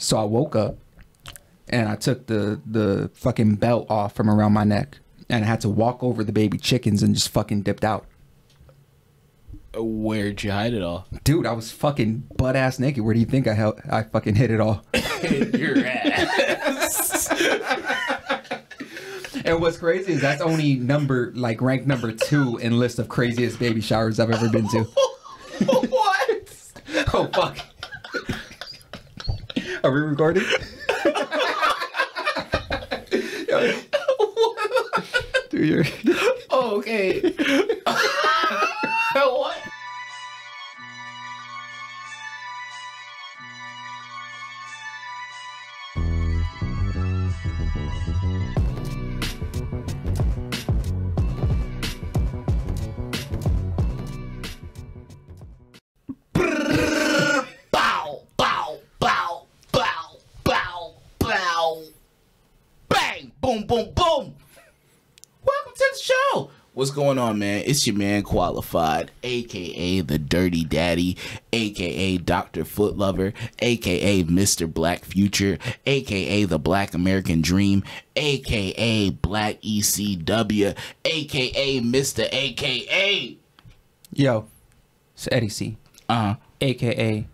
So I woke up and I took the fucking belt off from around my neck and I had to walk over the baby chickens and just fucking dipped out. Where'd you hide it all? Dude, I was fucking butt ass naked. Where do you think I fucking hid it all? Your ass. And what's crazy is that's only rank number 2 in list of craziest baby showers I've ever been to. What? Oh, fuck. Are we recording? Dude, you're... Oh, okay. What? Boom, boom, boom. Welcome to the show. What's going on, man? It's your man Qualified, aka the Dirty Daddy, aka Dr. Footlover, aka Mr. Black Future, aka the Black American Dream, aka Black ECW, aka Mr. AKA. Yo, it's Eddie C. AKA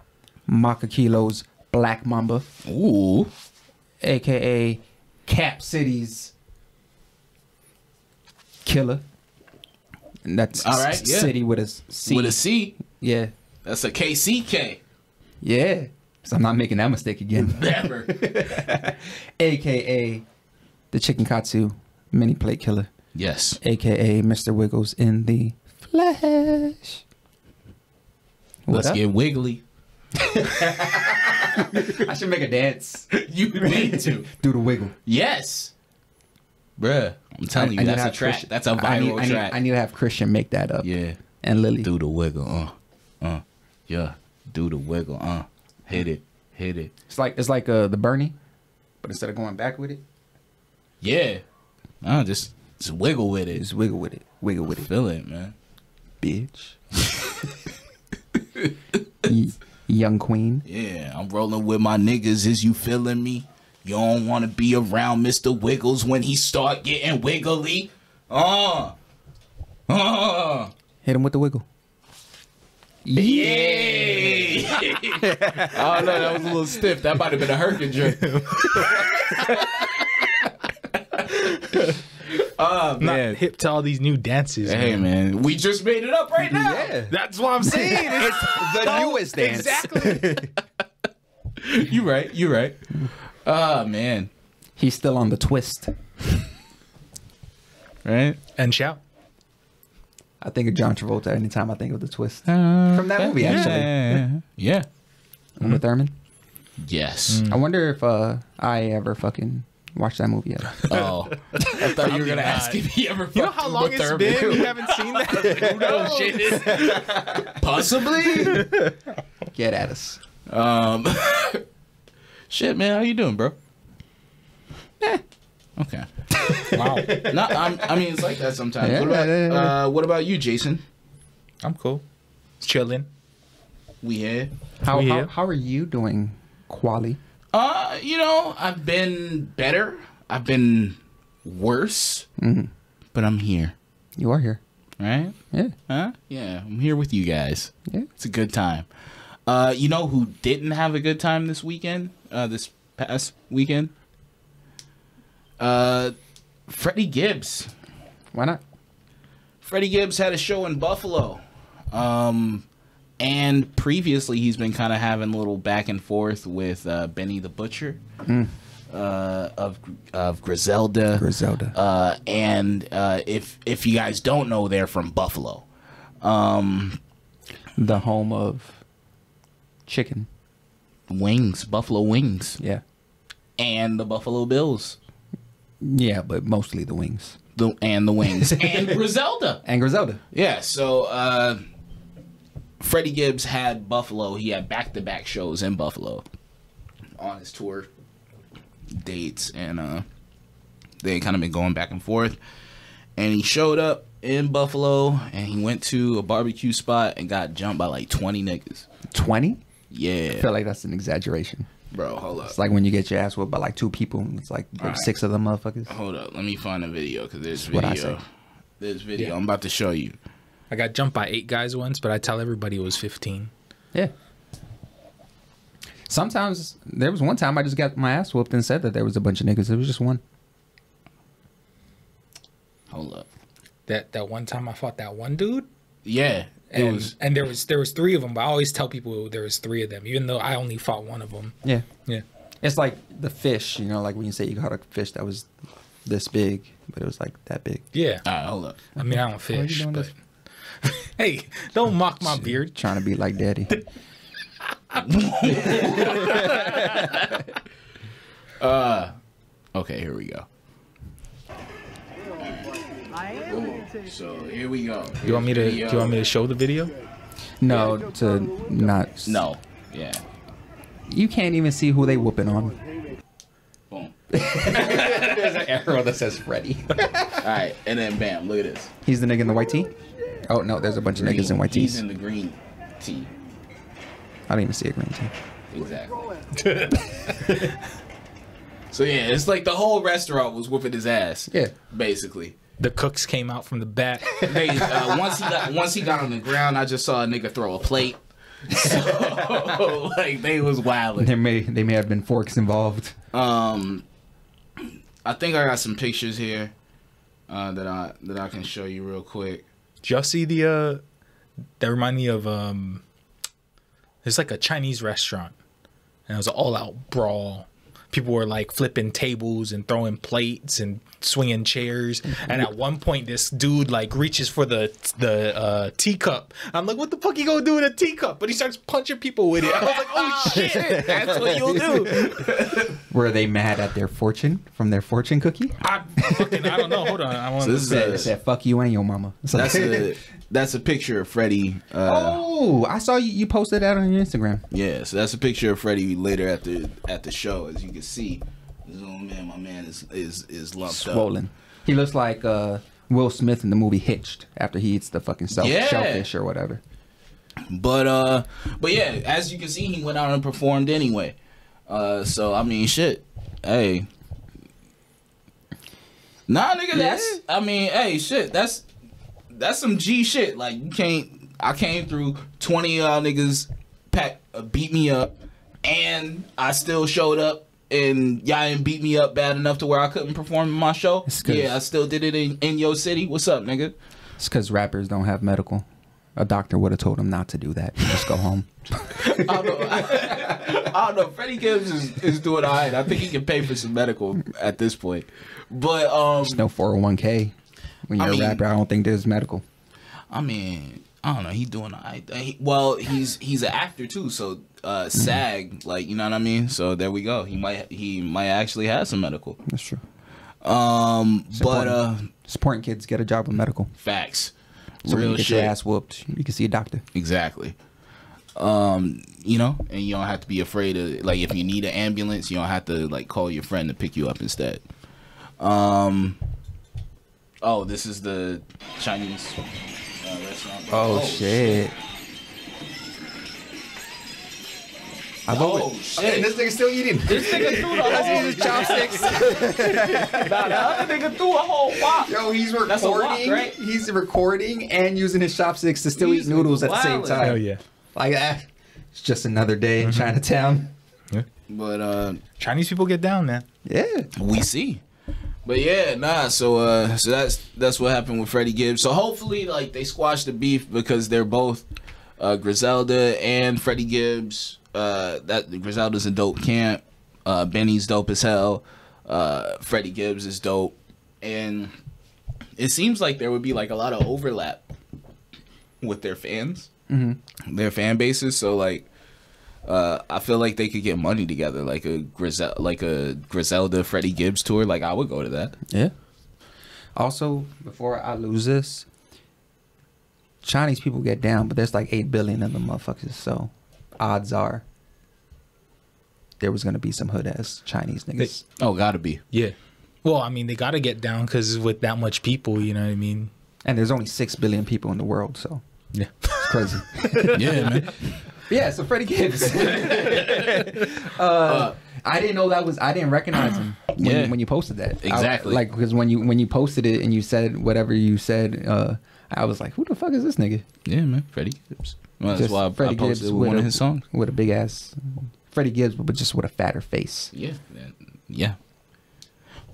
Maka Kilo's Black Mamba. Ooh. AKA Cap City's killer, and that's all right. Yeah. City with a C. With a C. Yeah, that's a KCK. Yeah, so I'm not making that mistake again. Never. AKA the Chicken Katsu mini plate killer. Yes. AKA Mr. Wiggles in the flesh. Let's get wiggly. I should make a dance. You need to do the wiggle. Yes, bruh. I'm telling you, that's a track. That's a viral track. I need to have Christian make that up. Yeah, and Lily do the wiggle. Yeah, do the wiggle. Hit it, hit it. It's like the Bernie, but instead of going back with it, yeah, just wiggle with it. Just wiggle with it. Wiggle with it. Feel it, man. Bitch. Young Queen. Yeah, I'm rolling with my niggas. Is you feeling me? You don't want to be around Mr. Wiggles when he start getting wiggly. Hit him with the wiggle. Yeah. Oh no, that was a little stiff. That might have been a hurricane jerk. Not hip to all these new dances. Hey, man, we just made it up right now. Yeah. That's what I'm saying. It's the newest dance. Exactly. You right. You right. Oh, man. He's still on the twist. Right? And shout. I think of John Travolta anytime I think of the twist. From that movie, actually. Yeah. Uma Thurman? Yes. I wonder if I ever fucking... watch that movie yet. Oh. I thought you were going to ask if he ever fucked. You know how long it's been? You haven't seen that? Who knows? Shit. Possibly? Get at us. Shit, man. How you doing, bro? Eh. Okay. Wow. No, I mean, it's like that sometimes. Yeah, what about you, Jason? I'm cool. Chilling. We here. How are you doing, Quali? You know, I've been better. I've been worse. But I'm here. You are here. Right? Yeah. Yeah, I'm here with you guys. Yeah. It's a good time. You know who didn't have a good time this weekend? This past weekend? Freddie Gibbs. Why not? Freddie Gibbs had a show in Buffalo. And previously, he's been kind of having a little back and forth with Benny the Butcher of Griselda. Griselda. And if you guys don't know, they're from Buffalo. The home of chicken. Wings. Buffalo wings. Yeah. And the Buffalo Bills. Yeah, but mostly the wings. And the wings. And Griselda. And Griselda. Yeah, so... Freddie Gibbs had Buffalo. He had back-to-back shows in Buffalo on his tour dates, and they kind of been going back and forth. And he showed up in Buffalo, and he went to a barbecue spot and got jumped by like 20 niggas. 20? Yeah. I feel like that's an exaggeration. Bro, hold up. It's like when you get your ass whipped by like two people. It's like six of them motherfuckers. Hold up. Let me find a video because there's video. What I say. There's video. Yeah. I'm about to show you. I got jumped by 8 guys once, but I tell everybody it was 15. Yeah. Sometimes, there was one time I just got my ass whooped and said that there was a bunch of niggas. It was just one. Hold up. That one time I fought that one dude? Yeah. And there was 3 of them, but I always tell people there was 3 of them, even though I only fought one of them. Yeah. Yeah. It's like the fish, you know, like when you say you caught a fish that was this big, but it was like that big. Yeah. All right, hold up. I mean, I don't fish, but... Hey, don't mock my beard. Trying to be like daddy. Okay, here we go. So here we go. Here's do you want me to show the video? No, no. Yeah. You can't even see who they whooping on. Boom. There's an arrow that says Freddie. All right, and then bam, look at this. He's the nigga in the white tee. Oh no, there's a bunch of niggas in white tees. He's in the green tee. I didn't even see a green tee. Exactly. So yeah, it's like the whole restaurant was whooping his ass. Yeah, basically. The cooks came out from the back. They, once he got on the ground, I just saw a nigga throw a plate. So like they was wilding. There may have been forks involved. I think I got some pictures here that I can show you real quick. Did y'all see the? That remind me of It's like a Chinese restaurant, and it was an all-out brawl. People were like flipping tables and throwing plates and swinging chairs. And at one point, this dude like reaches for the teacup. I'm like, what the fuck you gonna do with a teacup? But he starts punching people with it. I was like, oh shit, that's what you'll do. Were they mad at their fortune from their fortune cookie? I don't know. Hold on, I want to say fuck you and your mama. So that's a picture of Freddie. Oh, I saw you posted that on your Instagram. Yeah, so that's a picture of Freddie later at the show, as you can see. Zoom in, my man is lumped swollen up. He looks like Will Smith in the movie Hitched after he eats the fucking shellfish or whatever. But yeah, as you can see, he went out and performed anyway. So I mean, shit. Hey, nah, nigga, that's. I mean, hey, shit, that's some G shit. Like you can't. I came through 20 of y'all niggas beat me up, and I still showed up. And y'all didn't beat me up bad enough to where I couldn't perform in my show. Yeah, I still did it in your city. What's up, nigga? It's because rappers don't have medical. A doctor would have told him not to do that. Just go home. I don't know. Freddie Gibbs is doing all right. I think he can pay for some medical at this point. But there's no 401k when you're a rapper. I don't think there's medical. I mean, I don't know. He's doing all right. Well, he's an actor too, so. SAG, like, you know what I mean? So there we go. He might actually have some medical. That's true. Supporting kids, get a job with medical. Facts. So real shit. Get your ass whooped, you can see a doctor. Exactly. You know, and you don't have to be afraid of, like, if you need an ambulance, you don't have to, like, call your friend to pick you up instead. Oh, this is the Chinese restaurant. Oh shit. Oh shit! Okay, this nigga still eating. This nigga threw the whole chopsticks. Nah, the other nigga threw a whole wok. Yo, he's recording. That's a wok, right? He's recording and using his chopsticks to still eat noodles at the same time. Hell yeah! Like it's just another day in Chinatown. Yeah. But Chinese people get down, man. Yeah, we see. But yeah, nah. So so that's what happened with Freddie Gibbs. So hopefully, like, they squashed the beef because they're both Griselda and Freddie Gibbs. That Griselda's a dope camp. Benny's dope as hell. Freddie Gibbs is dope, and it seems like there would be like a lot of overlap with their fans, their fan bases. So like, I feel like they could get money together, like a Griselda Freddie Gibbs tour. Like I would go to that. Yeah. Also, before I lose this, Chinese people get down, but there's like 8 billion of them motherfuckers. So. Odds are there was going to be some hood ass Chinese niggas. Gotta be. Yeah. Well, I mean, they got to get down because with that much people, you know what I mean? And there's only 6 billion people in the world, so. Yeah. It's crazy. Yeah, man. Yeah, so Freddie Gibbs. I didn't know that was. I didn't recognize him when you posted that. Exactly. I, like, because when you posted it and you said whatever you said, I was like, who the fuck is this nigga? Yeah, man, Freddie Gibbs. Well, that's why I posted one of his songs with a big ass. Freddie Gibbs, but just with a fatter face. Yeah, yeah.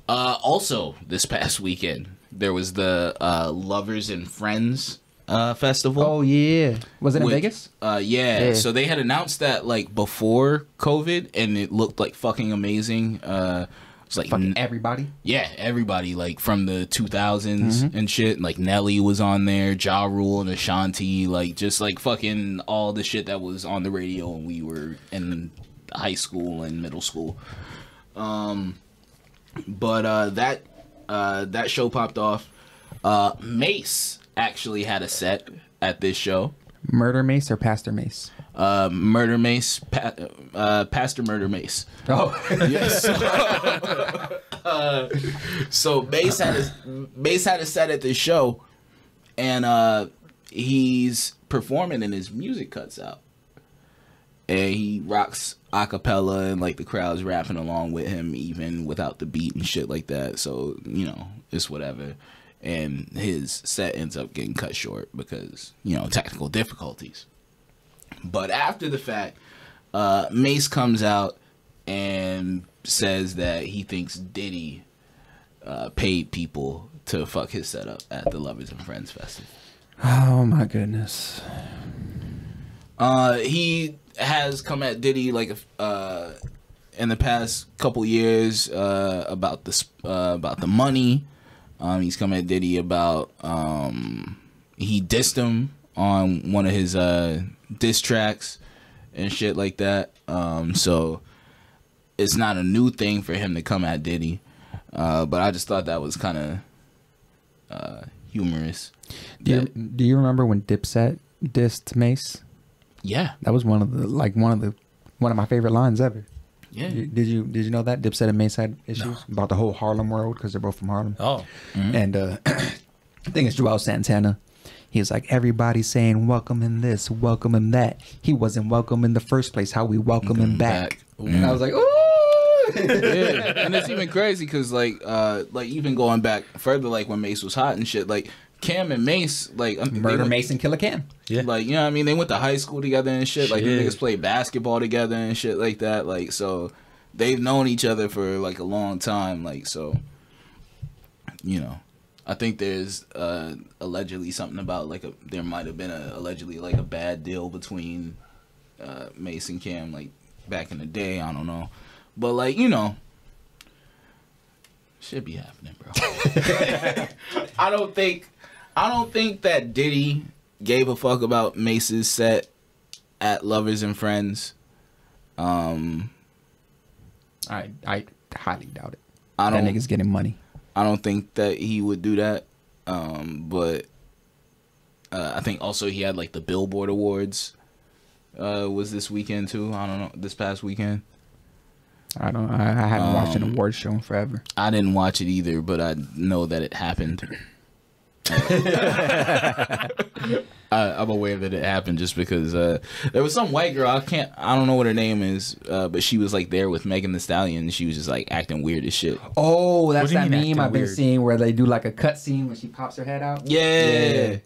Also, this past weekend there was the Lovers and Friends festival. Oh yeah, was it in Vegas? Yeah. So they had announced that like before COVID, and it looked like fucking amazing. It's like fucking everybody. Yeah, everybody like from the 2000s and shit. Like Nelly was on there, Ja Rule and Ashanti, like just like fucking all the shit that was on the radio when we were in high school and middle school. But that show popped off. Mace actually had a set at this show. Murder Mace or Pastor Mace? Murder Mace, Pastor Murder Mace. Oh, yes. So Mace had a set at this show, and he's performing, and his music cuts out, and he rocks a cappella, and like the crowd's rapping along with him, even without the beat and shit like that. So you know, it's whatever. And his set ends up getting cut short because you know technical difficulties. But after the fact, Mace comes out and says that he thinks Diddy paid people to fuck his setup at the Lovers and Friends Festival. Oh my goodness. He has come at Diddy like in the past couple years about the money. He's come at Diddy about he dissed him on one of his diss tracks and shit like that. So it's not a new thing for him to come at Diddy, but I just thought that was kind of humorous. Do you remember when Dipset dissed Mace? Yeah, that was one of my favorite lines ever. Yeah. Did you know that Dipset and Mace had issues about the whole Harlem world because they're both from Harlem? Oh, and I think it's Joel Santana. He was like, everybody's saying welcome in this, welcome in that. He wasn't welcome in the first place. How we welcome him back? And I was like, ooh. Yeah. And it's even crazy because like even going back further, like when Mace was hot and shit, like Cam and Mace, like Murder Mace and Killer Cam. Yeah. Like, you know what I mean? They went to high school together and shit. Like, the niggas played basketball together and shit like that. Like, so they've known each other for like a long time. Like, so, you know, I think there's allegedly something about like there might have been allegedly like a bad deal between Mace and Cam like back in the day. I don't know. But like, you know, should be happening, bro. I don't think that Diddy gave a fuck about Mace's set at Lovers and Friends. I highly doubt it. That nigga's getting money. I don't think that he would do that. But I think also he had like the Billboard Awards was this weekend too. I don't know, this past weekend. I haven't watched an award show in forever. I didn't watch it either, but I know that it happened. I'm aware that it happened just because there was some white girl, I don't know what her name is, but she was like there with Megan Thee Stallion, and she was just like acting weird as shit. Oh, that's that meme I've been seeing where they do like a cut scene when she pops her head out. Yeah.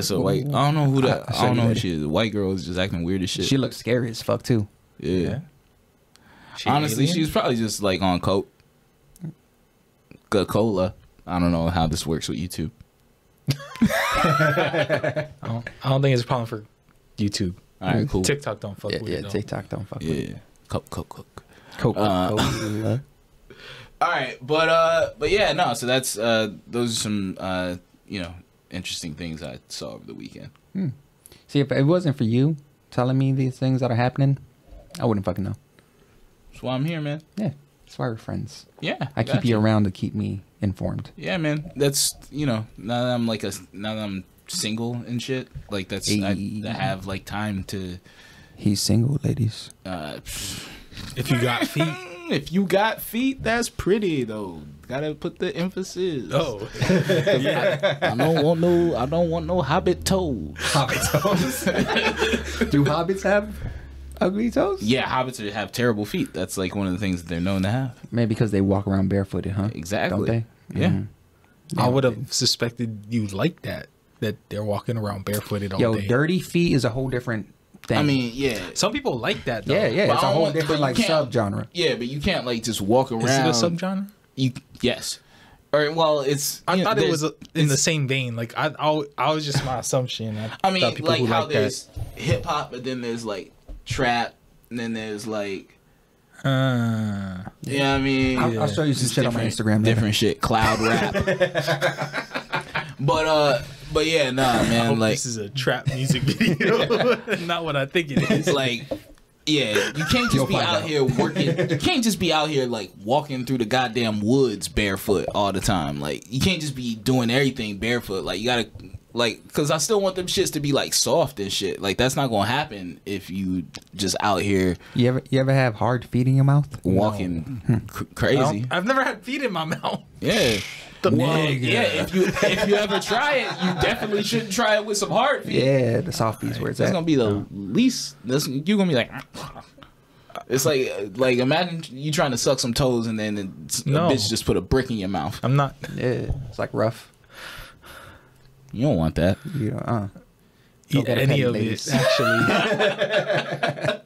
So like, I don't know who that. I don't know who she is. The white girl is just acting weird as shit. She looks scary as fuck too. Yeah. Honestly, she's probably just like on Coca-Cola. I don't know how this works with YouTube. I don't think it's a problem for YouTube. All right, cool. TikTok don't fuck with it. Yeah, TikTok don't fuck with it. Yeah, Coca-Cola. All right, but yeah, no. So that's those are some you know, interesting things I saw over the weekend. See, if it wasn't for you telling me these things that are happening, I wouldn't fucking know. That's why I'm here, man. Yeah, that's why we're friends. Yeah, I keep you around to keep me informed. Yeah, man. That's, you know, now that I'm single and shit, like that's I have like time to. He's single, ladies. If you got feet, that's pretty though. Gotta put the emphasis. Oh, yeah. I don't want no hobbit toes. Do hobbits have ugly toes? Yeah, hobbits have terrible feet. That's like one of the things that they're known to have. Maybe because they walk around barefooted, huh? Exactly. Don't they? Yeah. Mm-hmm. I would have suspected you like that, that they're walking around barefooted all day. Yo, dirty feet is a whole different thing. I mean, yeah. Some people like that, though. Yeah, yeah. But it's a whole different like subgenre. Yeah, but you can't like just walk around. Is it a subgenre? Yes. Or, well, it's... I thought it was in the same vein. Like, I was just my assumption. I mean, like how there's hip-hop, but then there's, like, trap, and then there's, like... yeah, you know what I mean? I'll show you some shit on my Instagram. Different shit. Cloud rap. But yeah, nah, man. I hope this is a trap music video. Not what I think it is. Like... Yeah, you can't just be out here working. You can't just be out here like walking through the goddamn woods barefoot all the time. Like you can't just be doing everything barefoot. Like you gotta, like, cause I still want them shits to be like soft and shit. Like that's not gonna happen if you just out here. You ever have hard feet in your mouth? Walking crazy. I've never had feet in my mouth. Yeah. Well, yeah, if you ever try it, you definitely shouldn't try it with some hard feet. Yeah, the soft feet's where it's at. That's gonna be the least. You're gonna be like, it's like imagine you trying to suck some toes and then a bitch just put a brick in your mouth. I'm not. Yeah, it's like rough. You don't want that. You don't. Eat any of it, actually.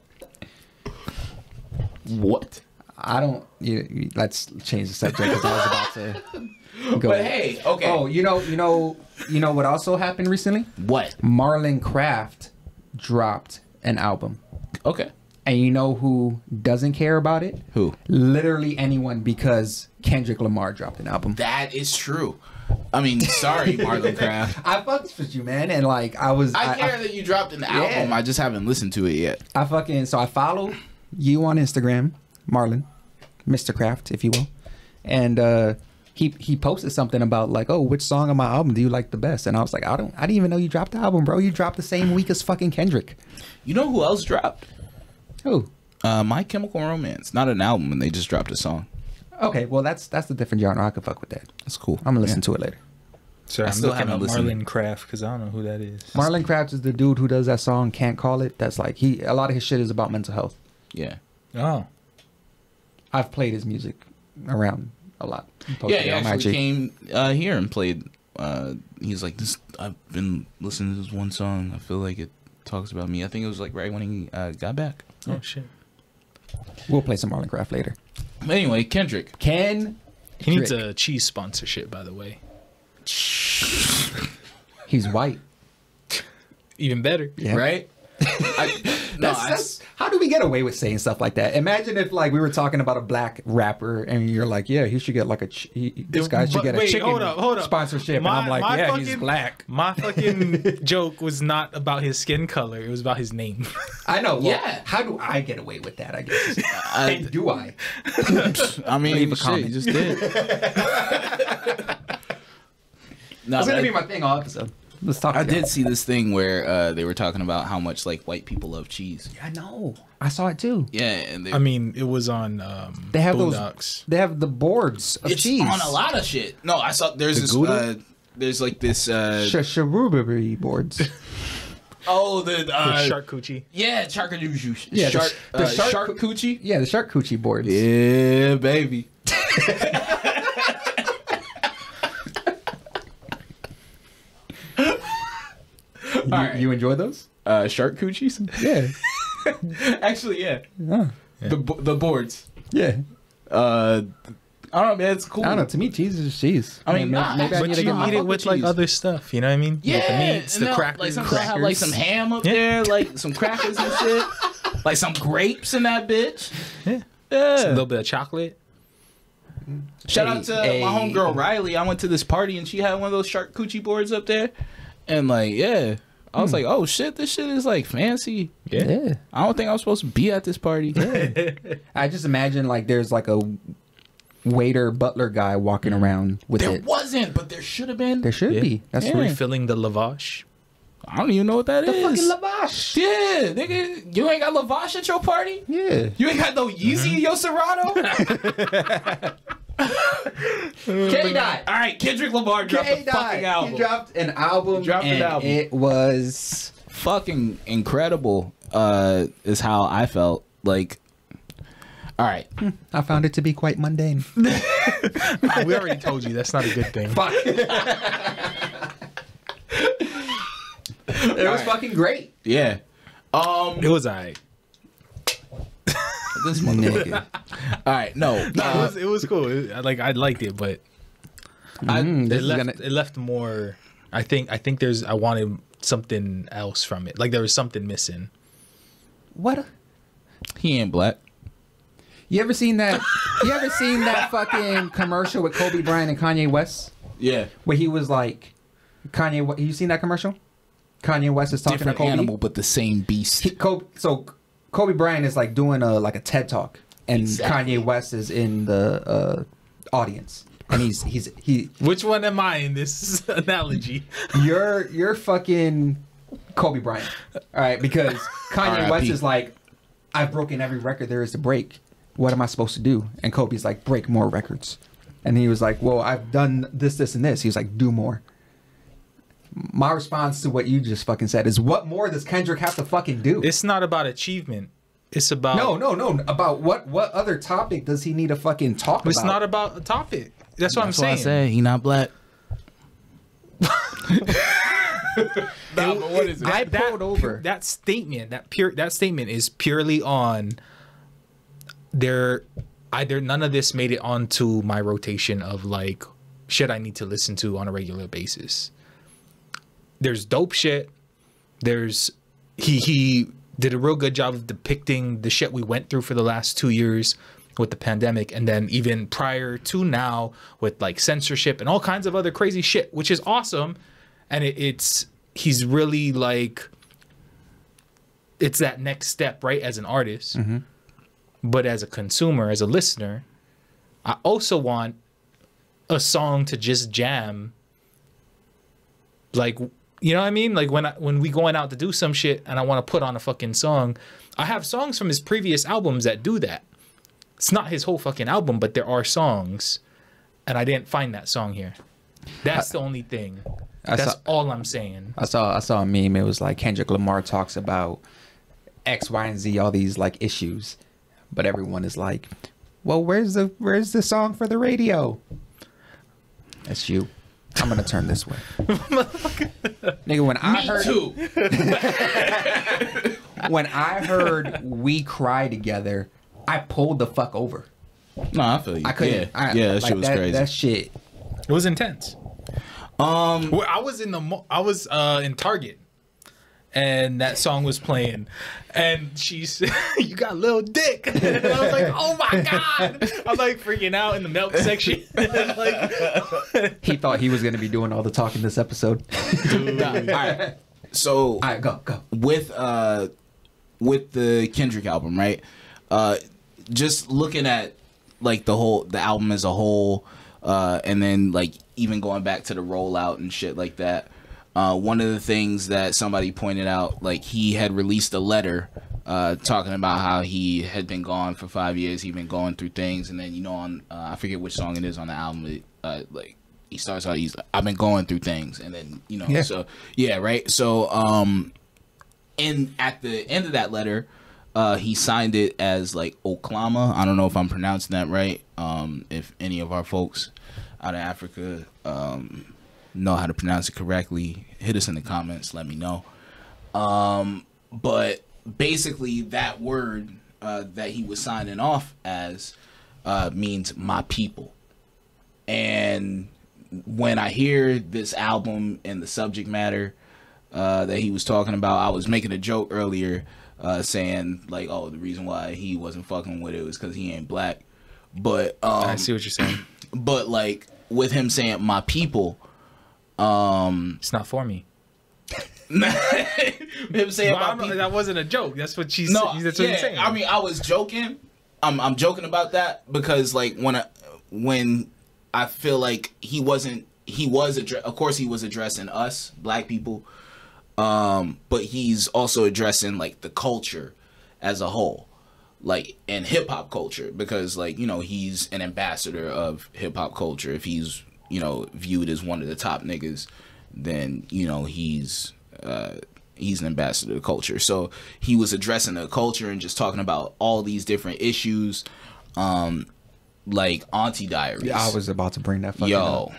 What? I don't. Let's change the subject because I was about to. But hey, okay. Oh, you know what also happened recently? What? Marlon Craft dropped an album. Okay. And you know who doesn't care about it? Who? Literally anyone, because Kendrick Lamar dropped an album. That is true. I mean, sorry, Marlon Craft. I fucked with you, man, and like I care that you dropped an album. I just haven't listened to it yet. So I follow you on Instagram, Marlon, Mr. Craft, if you will, and He posted something about like, oh, which song on my album do you like the best? And I was like, I didn't even know you dropped the album, bro. You dropped the same week as fucking Kendrick. You know who else dropped? Who? My Chemical Romance. Not an album, and they just dropped a song. Okay, well that's a different genre. I could fuck with that. That's cool. I'm gonna listen to it later. So I still haven't listened. Marlon Craft, because I don't know who that is. Marlon Craft is the dude who does that song Can't Call It. That's like a lot of his shit is about mental health. Yeah. Oh. I've played his music around a lot. Yeah, he actually came here and played. He's like, this. I've been listening to this one song. I feel like it talks about me. I think it was like right when he got back. Oh, yeah. Shit. We'll play some Marlon Craft later. But anyway, Kendrick. He needs a cheese sponsorship, by the way. He's white. Even better, yeah. Right? That's, how do we get away with saying stuff like that? Imagine if like we were talking about a black rapper and you're like, yeah, he should get like this guy should get a chicken sponsorship. And I'm like, yeah, he's black. My fucking joke was not about his skin color. It was about his name. I know. Well, yeah. How do I get away with that? I guess. Do I? I mean, leave a comment. You just did. That's gonna be my thing all episode. Let's talk. I did see this thing where they were talking about how much like white people love cheese. Yeah, I know. I saw it too. Yeah, and I mean, it was on. They have Boondocks. They have the boards of cheese on a lot of shit. No, I saw there's like this charcuterie boards. Oh, the charcuterie. Yeah, charcuterie. Yeah, the charcuterie. Yeah, the charcuterie boards. Yeah, baby. You enjoy those? Shark coochies? Yeah. Actually, yeah. The boards. Yeah. I don't know, man. It's cool. I don't know. To me, cheese is just cheese. I mean, maybe I need to get it with like other stuff. You know what I mean? Yeah. Like the meats, the crackers. Like sometimes I have like some ham up there, like some crackers and shit. Like some grapes in that bitch. Yeah. A little bit of chocolate. Shout out to my homegirl, Riley. I went to this party and she had one of those shark coochie boards up there. And like, yeah. I was like, oh shit, this shit is like fancy. Yeah. I don't think I was supposed to be at this party. Yeah. I just imagine like there's like a waiter, butler guy walking around with it. There wasn't, but there should have been. There should be. That's refilling the lavash. I don't even know what that is. The fucking lavash. Yeah, nigga. You ain't got lavash at your party? Yeah. You ain't got no Yeezy in your Serato? K-Dot. All right, Kendrick Lamar dropped a fucking album. He dropped an album, and it was fucking incredible. is how I felt. Like, all right. I found it to be quite mundane. We already told you that's not a good thing. Fuck. It was fucking great. Yeah. It was all right. This motherfucker. All right. No, it was cool. I liked it, but it left more. I think I wanted something else from it. Like there was something missing. What? He ain't black. You ever seen that? You ever seen that fucking commercial with Kobe Bryant and Kanye West? Yeah. Where he was like, Kanye. You seen that commercial? Kanye West is talking to Kobe. Different animal, but the same beast. Kobe Bryant is like doing a TED talk, and Kanye West is in the audience, and he. Which one am I in this analogy? You're fucking Kobe Bryant, all right? Because Kanye West is like, I've broken every record there is to break. What am I supposed to do? And Kobe's like, break more records. And he was like, well, I've done this, this, and this. He was like, do more. My response to what you just fucking said is, what more does Kendrick have to fucking do? It's not about achievement. It's about... No. About what other topic does he need to fucking talk about? It's not about a topic. That's what I'm saying. That's what I say. He not black. Nah, but what is it? I pulled over. That statement is purely on... Either none of this made it onto my rotation of like shit I need to listen to on a regular basis. There's dope shit. There's he did a real good job of depicting the shit we went through for the last 2 years with the pandemic, and then even prior to now with like censorship and all kinds of other crazy shit, which is awesome. And he's really like, it's that next step, right? As an artist, mm-hmm. But as a consumer, as a listener, I also want a song to just jam. Like, you know what I mean? Like when we going out to do some shit and I want to put on a fucking song, I have songs from his previous albums that do that. It's not his whole fucking album, but there are songs, and I didn't find that song here. That's the only thing. That's all I'm saying. I saw a meme. It was like Kendrick Lamar talks about X, Y, and Z, all these like issues, but everyone is like, well, where's the song for the radio? That's you. I'm gonna turn this way. Nigga, when I heard We Cry Together, I pulled the fuck over. No, I feel you. I couldn't. That shit was crazy. That shit. It was intense. I was in the in Target, and that song was playing, and she said, "You got Lil Dick." And I was like, "Oh my god!" I'm like freaking out in the milk section. Like, he thought he was gonna be doing all the talking this episode. Nah, all right, so all right, go with the Kendrick album, right? Just looking at like the album as a whole, and then like even going back to the rollout and shit like that. One of the things that somebody pointed out, like he had released a letter talking about how he had been gone for 5 years. He'd been going through things. And then, you know, on I forget which song it is on the album. Like he starts out, he's like, I've been going through things. And then, you know, yeah. So, yeah, right. So at the end of that letter, he signed it as like Oklahoma. I don't know if I'm pronouncing that right. If any of our folks out of Africa know how to pronounce it correctly, hit us in the comments, let me know. But basically that word that he was signing off as means my people. And when I hear this album and the subject matter that he was talking about, I was making a joke earlier saying like, oh, the reason why he wasn't fucking with it was because he ain't black. But I see what you're saying. But like with him saying my people, it's not for me. Saying well, that wasn't a joke. That's what she's saying. I mean, I was joking. I'm joking about that because like when I feel like of course he was addressing us black people, but he's also addressing like the culture as a whole, like in hip hop culture, because like, you know, he's an ambassador of hip hop culture. If he's, you know, viewed as one of the top niggas, then, you know, he's he's an ambassador to culture. So he was addressing the culture and just talking about all these different issues, like Auntie Diaries. Yeah, I was about to bring that fucking up.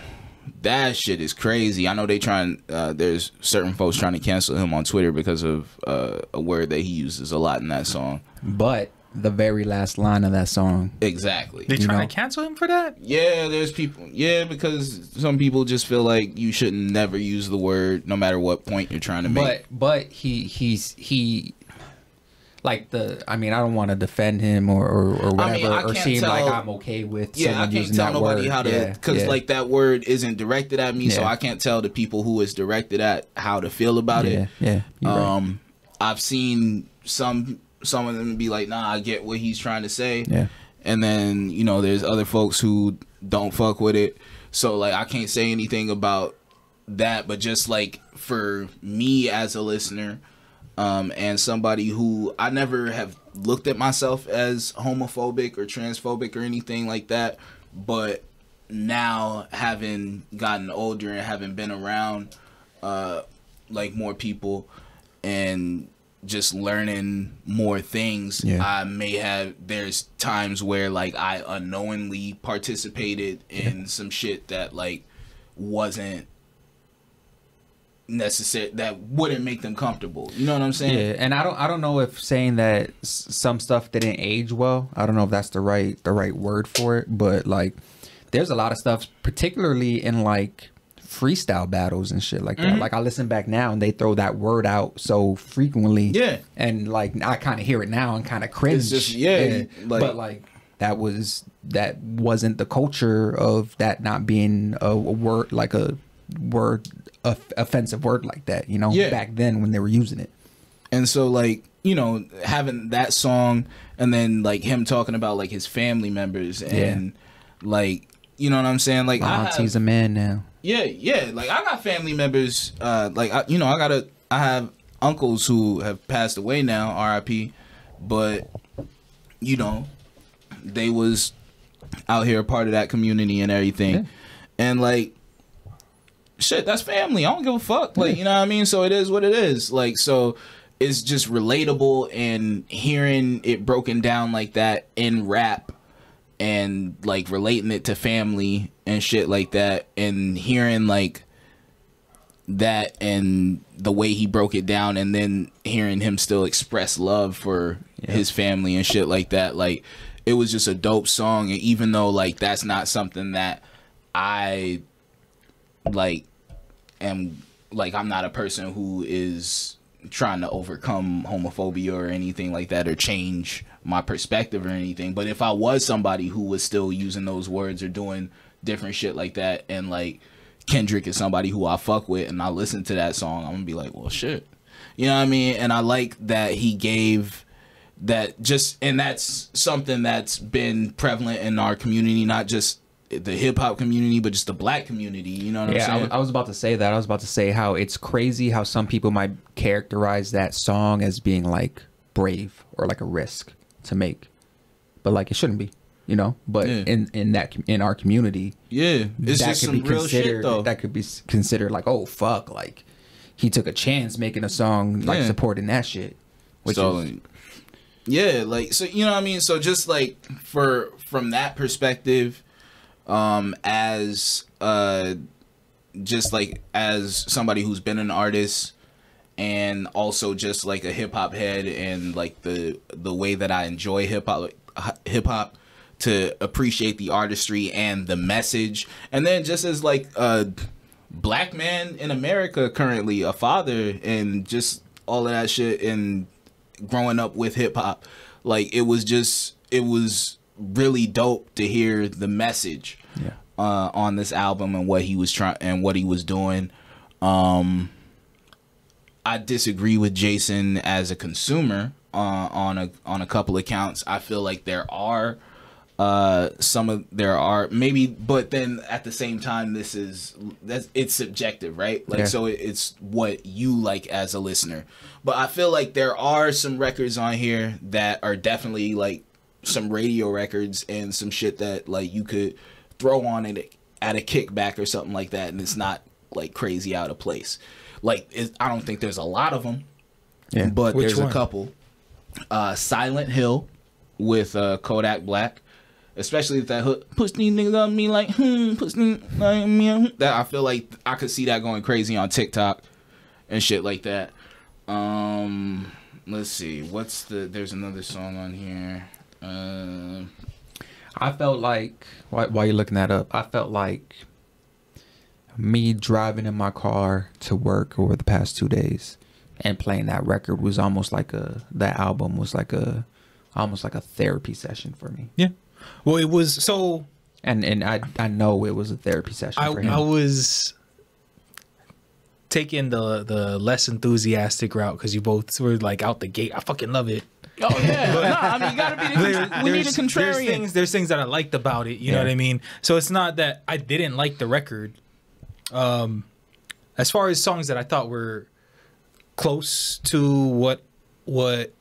That shit is crazy. I know they trying, there's certain folks trying to cancel him on Twitter because of a word that he uses a lot in that song. But the very last line of that song. Exactly. They trying to cancel him for that? Yeah, there's people. Yeah, because some people just feel like you should never use the word no matter what point you're trying to make. But he like the, I mean, I don't want to defend him or whatever, or seem like I'm okay with someone using that word. I can't tell nobody how to, because like that word isn't directed at me, so I can't tell the people who it's directed at how to feel about it. Yeah, yeah. I've seen some of them be like, nah, I get what he's trying to say. Yeah. And then, you know, there's other folks who don't fuck with it. So like, I can't say anything about that, but just like for me as a listener, and somebody who I never have looked at myself as homophobic or transphobic or anything like that, but now having gotten older and having been around like more people and just learning more things, I may have, there's times where like I unknowingly participated in some shit that like wasn't necessary, that wouldn't make them comfortable, you know what I'm saying? And I don't know if saying that some stuff didn't age well, I don't know if that's the right word for it, but like there's a lot of stuff, particularly in like freestyle battles and shit like that. Like I listen back now and they throw that word out so frequently, and like I kind of hear it now and kind of cringe, just, but like that wasn't the culture of that not being a offensive word like that, you know, back then when they were using it. And so like, you know, having that song and then like him talking about like his family members and like, you know what I'm saying, like my auntie's a man now, like I got family members, like I, you know, I have uncles who have passed away now, RIP, but you know, they was out here a part of that community and everything, and like shit, that's family. I don't give a fuck. Like, you know what I mean? So it is what it is. Like, so it's just relatable, and hearing it broken down like that in rap and like relating it to family and shit like that, and hearing like that and the way he broke it down, and then hearing him still express love for his family and shit like that. Like, it was just a dope song. And even though like that's not something that I like, I'm not a person who is trying to overcome homophobia or anything like that, or change my perspective or anything, but if I was somebody who was still using those words or doing different shit like that, and like Kendrick is somebody who I fuck with and I listen to that song, I'm gonna be like, well shit, you know what I mean? And I like that he gave that, just, and that's something that's been prevalent in our community, not just the hip-hop community, but just the black community, you know what I'm saying? I was about to say that. I was about to say how it's crazy how some people might characterize that song as being like brave or like a risk to make, but like it shouldn't be, you know? But in our community, it's just some real shit though. That could be considered like, oh fuck, like he took a chance making a song like supporting that shit, which is, like, so you know what I mean? So just like from that perspective, as just like as somebody who's been an artist, and also just like a hip hop head, and like the way that I enjoy hip hop, to appreciate the artistry and the message, and then just as like a black man in America currently, a father, and just all of that shit, and growing up with hip hop, like it was really dope to hear the message on this album and what he was trying and what he was doing. I disagree with Jason as a consumer on a couple of counts. I feel like there are maybe, but then at the same time, it's subjective, right? Like, so it's what you like as a listener. But I feel like there are some records on here that are definitely like some radio records and some shit that like you could throw on it at a kickback or something like that, and it's not like crazy out of place. Like I don't think there's a lot of them, Yeah. But which there's one? A couple. Silent Hill with Kodak Black. Especially if that hook, push these niggas on me like, push these like me. That I feel like I could see that going crazy on TikTok and shit like that. Let's see. What's the, there's another song on here. I felt like, while you're looking that up, I felt like me driving in my car to work over the past 2 days and playing that record was almost like a, that album was like a, almost like a therapy session for me. Yeah. Well, it was so, and I know it was a therapy session for him. I was taking the less enthusiastic route because you both were like out the gate. I fucking love it. Oh yeah, but, no, I mean you gotta be. We need a contrarian. There's things that I liked about it. You know what I mean. So it's not that I didn't like the record. As far as songs that I thought were close to what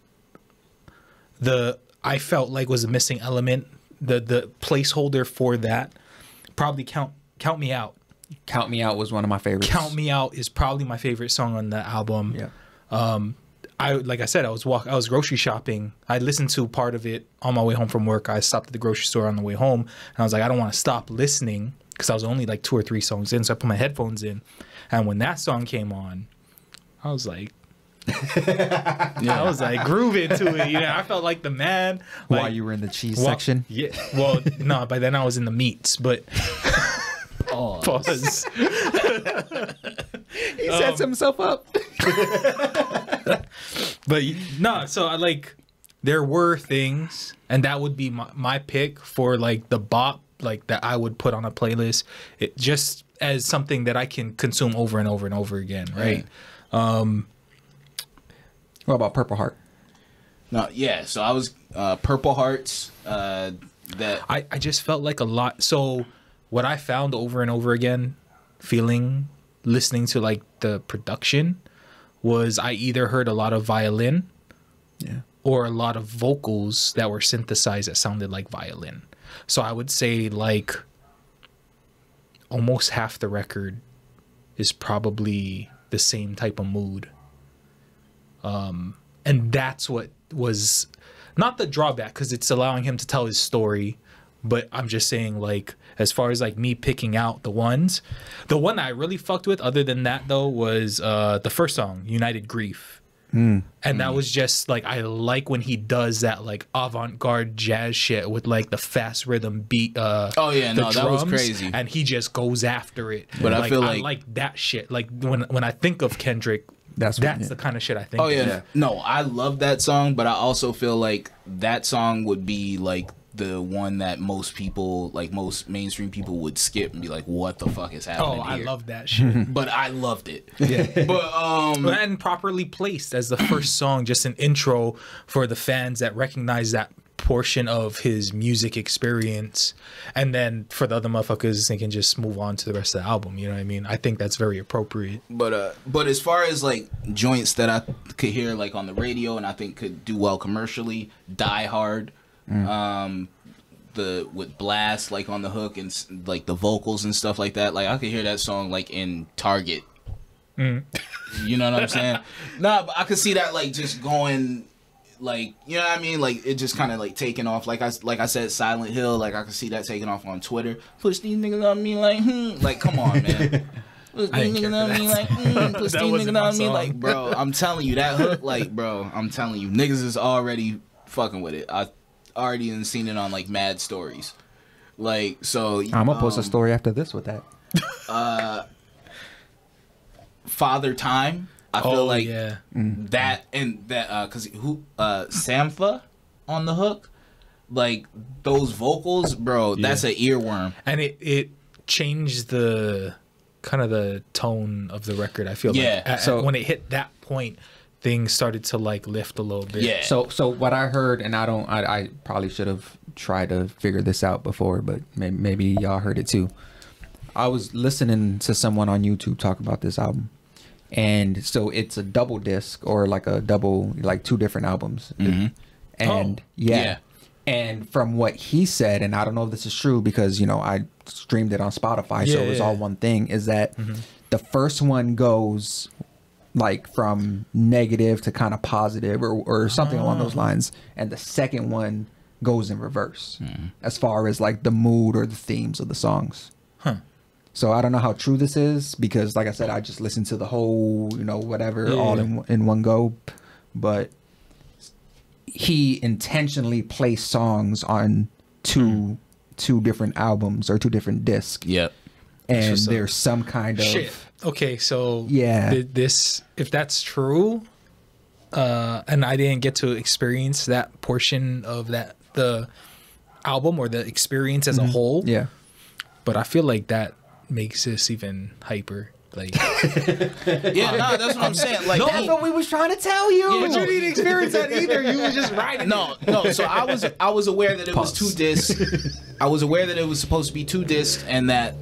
I felt like was a missing element, the placeholder for that, probably Count Me Out. Count Me Out was one of my favorites. Count Me Out is probably my favorite song on the album. Yeah. I like I said, I was grocery shopping. I listened to part of it on my way home from work. I stopped at the grocery store on the way home, and I was like, I don't want to stop listening because I was only like 2 or 3 songs in. So I put my headphones in, and when that song came on, I was like. I was like grooving to it. You know, I felt like the man. Like, while you were in the cheese section? Yeah. Well, no, by then I was in the meats, but pause. He sets himself up. But no, so I like there were things, and that would be my pick for like the bop, like that I would put on a playlist. It just as something that I can consume over and over and over again, right? Yeah. What about Purple Heart? No, yeah. So I was Purple Hearts. That I just felt like a lot. So what I found over and over again, listening to like the production, was I either heard a lot of violin, or a lot of vocals that were synthesized that sounded like violin. So I would say like almost half the record is probably the same type of mood. And that's what was not the drawback, because it's allowing him to tell his story. But I'm just saying, like, as far as like me picking out the ones, the one that I really fucked with other than that, though, was the first song, United Grief. And that was just like, I like when he does that like avant-garde jazz shit with like the fast rhythm beat. Oh yeah, no, that was crazy. And he just goes after it. But I feel like I like that shit. Like when I think of Kendrick, that's the kind of shit I think. Oh yeah. No, I love that song, but I also feel like that song would be like the one that most people, like most mainstream people, would skip and be like, "What the fuck is happening?" Oh, I love that shit, but I loved it. Yeah, but and properly placed as the first song, just an intro for the fans that recognize that portion of his music experience, and then for the other motherfuckers, they can just move on to the rest of the album. You know what I mean? I think that's very appropriate. But as far as like joints that I could hear like on the radio and I think could do well commercially, Die Hard, with Blast like on the hook and like the vocals and stuff like that. Like I could hear that song like in Target. You know what I'm saying? Nah, but I could see that like just going. Like, you know what I mean? Like, it just kind of, like, taking off. Like I said, Silent Hill, like, I can see that taking off on Twitter. Push these niggas on me like, Like, come on, man. Push these niggas on me like, Push these niggas on me like, bro, I'm telling you, that hook, like, bro, I'm telling you, niggas is already fucking with it. I already done seen it on, like, mad stories. Like, so. I'm going to post a story after this with that. Father Time. I feel like that and that because who Sampha on the hook, like those vocals, bro, that's an earworm, and it changed the kind of the tone of the record. I feel like so when it hit that point, things started to like lift a little bit. Yeah. So what I heard, and I probably should have tried to figure this out before, but maybe y'all heard it too. I was listening to someone on YouTube talk about this album. And so it's a double disc or like a double, like 2 different albums. And and from what he said, and I don't know if this is true because, you know, I streamed it on Spotify. So it was all one thing is that the first one goes like from negative to kind of positive or something along those lines. And the second one goes in reverse as far as like the mood or the themes of the songs. So I don't know how true this is because like I said, I just listened to the whole, you know, whatever all in one go, but he intentionally placed songs on two different albums or two different discs. Yep. And there's some kind of shit. Okay, so yeah, this, if that's true, and I didn't get to experience that portion of that the album or the experience as a whole. Yeah, but I feel like that makes this even hyper. Like, yeah, no, that's what I'm saying. Like, no, that's what we was trying to tell you. Yeah, but you didn't experience that either. You was just writing. No. So I was aware that it was two discs. I was aware that it was supposed to be two discs, and that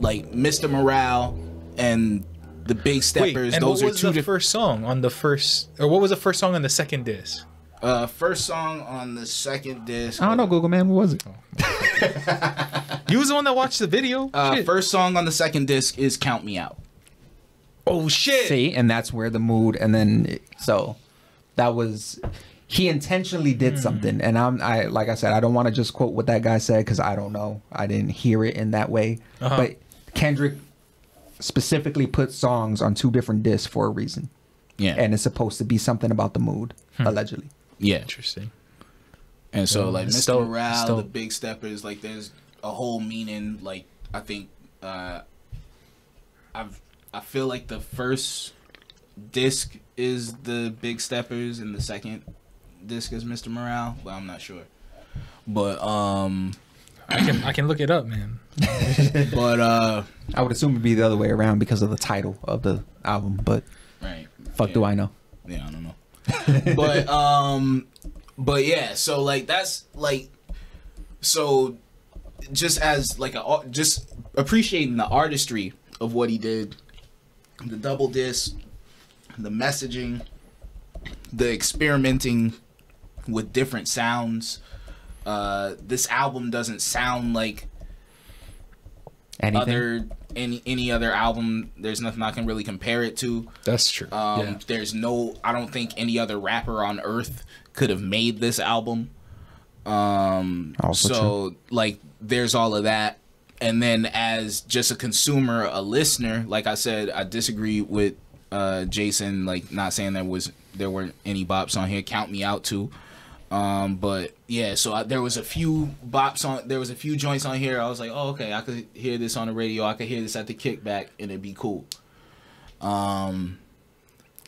like Mr. Morale and the Big Steppers. Wait, those are two. What was the first song on the first, or what was the first song on the second disc? First song on the second disc. I don't know, Google man. What was it? You was the one that watched the video. First song on the second disc is "Count Me Out." Oh shit! See, and that's where the mood, and then so that was he intentionally did something, and I like I said, I don't want to just quote what that guy said because I don't know, I didn't hear it in that way. But Kendrick specifically put songs on two different discs for a reason. Yeah, and it's supposed to be something about the mood, allegedly. Yeah, interesting. And so, like Mr. Morale, the Big Steppers, like there's a whole meaning. Like I think, I feel like the first disc is the Big Steppers, and the second disc is Mr. Morale. Well, I'm not sure, but I can look it up, man. But I would assume it'd be the other way around because of the title of the album. But right, fuck, do I know? Yeah, I don't know. But but yeah, so like that's like, so just as like a, just appreciating the artistry of what he did, the double disc, the messaging, the experimenting with different sounds. This album doesn't sound like any other album. There's nothing I can really compare it to. That's true. There's no, I don't think any other rapper on earth could have made this album. So like there's all of that, and then as just a consumer, a listener, like I said, I disagree with Jason, like not saying there weren't any bops on here. Count Me Out too. But yeah, so there was a few bops on, there was a few joints on here. I was like, oh, okay, I could hear this on the radio. I could hear this at the kickback and it'd be cool.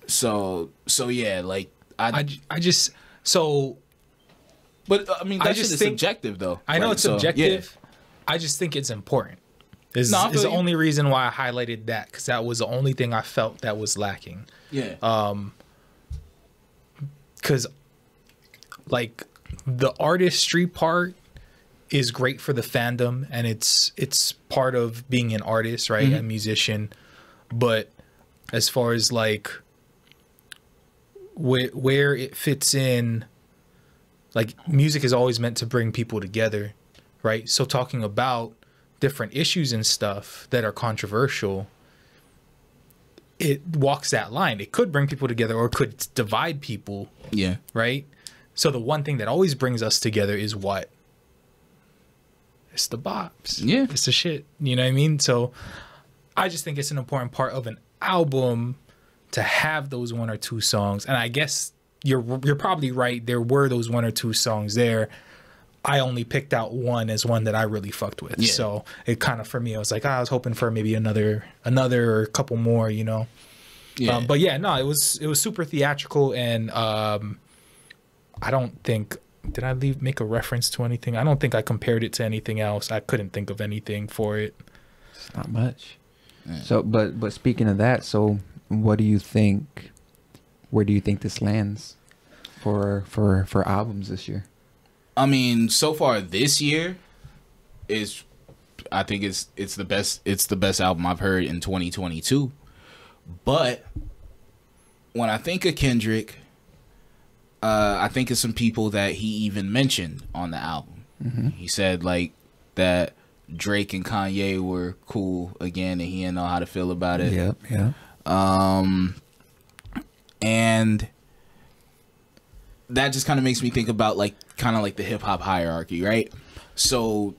So yeah, like I just, so, but I mean, that's just subjective though. I know it's subjective. Yeah. I just think it's important. It's the only reason why I highlighted that, because that was the only thing I felt that was lacking. Yeah. Because like the artistry part is great for the fandom, and it's part of being an artist, right? A musician. But as far as like where it fits in, like music is always meant to bring people together, right? So talking about different issues and stuff that are controversial, it walks that line. It could bring people together or it could divide people. Yeah. Right? So the one thing that always brings us together is what? It's the bops. Yeah. It's the shit. You know what I mean? So I just think it's an important part of an album to have those one or two songs. And I guess you're probably right. There were those one or two songs there. I only picked out one as one that I really fucked with. Yeah. So it kind of, for me, I was like, I was hoping for maybe another or a couple more, you know? Yeah. But yeah, no, it was super theatrical, and I don't think, did I make a reference to anything? I don't think I compared it to anything else. I couldn't think of anything for it. It's not much. Mm. So, but speaking of that, so what do you think, where do you think this lands for albums this year? I mean, so far this year is, I think it's the best album I've heard in 2022. But when I think of Kendrick, I think of some people that he even mentioned on the album. He said like that Drake and Kanye were cool again, and he didn't know how to feel about it. Yeah. And that just kind of makes me think about like kind of like the hip hop hierarchy, right? So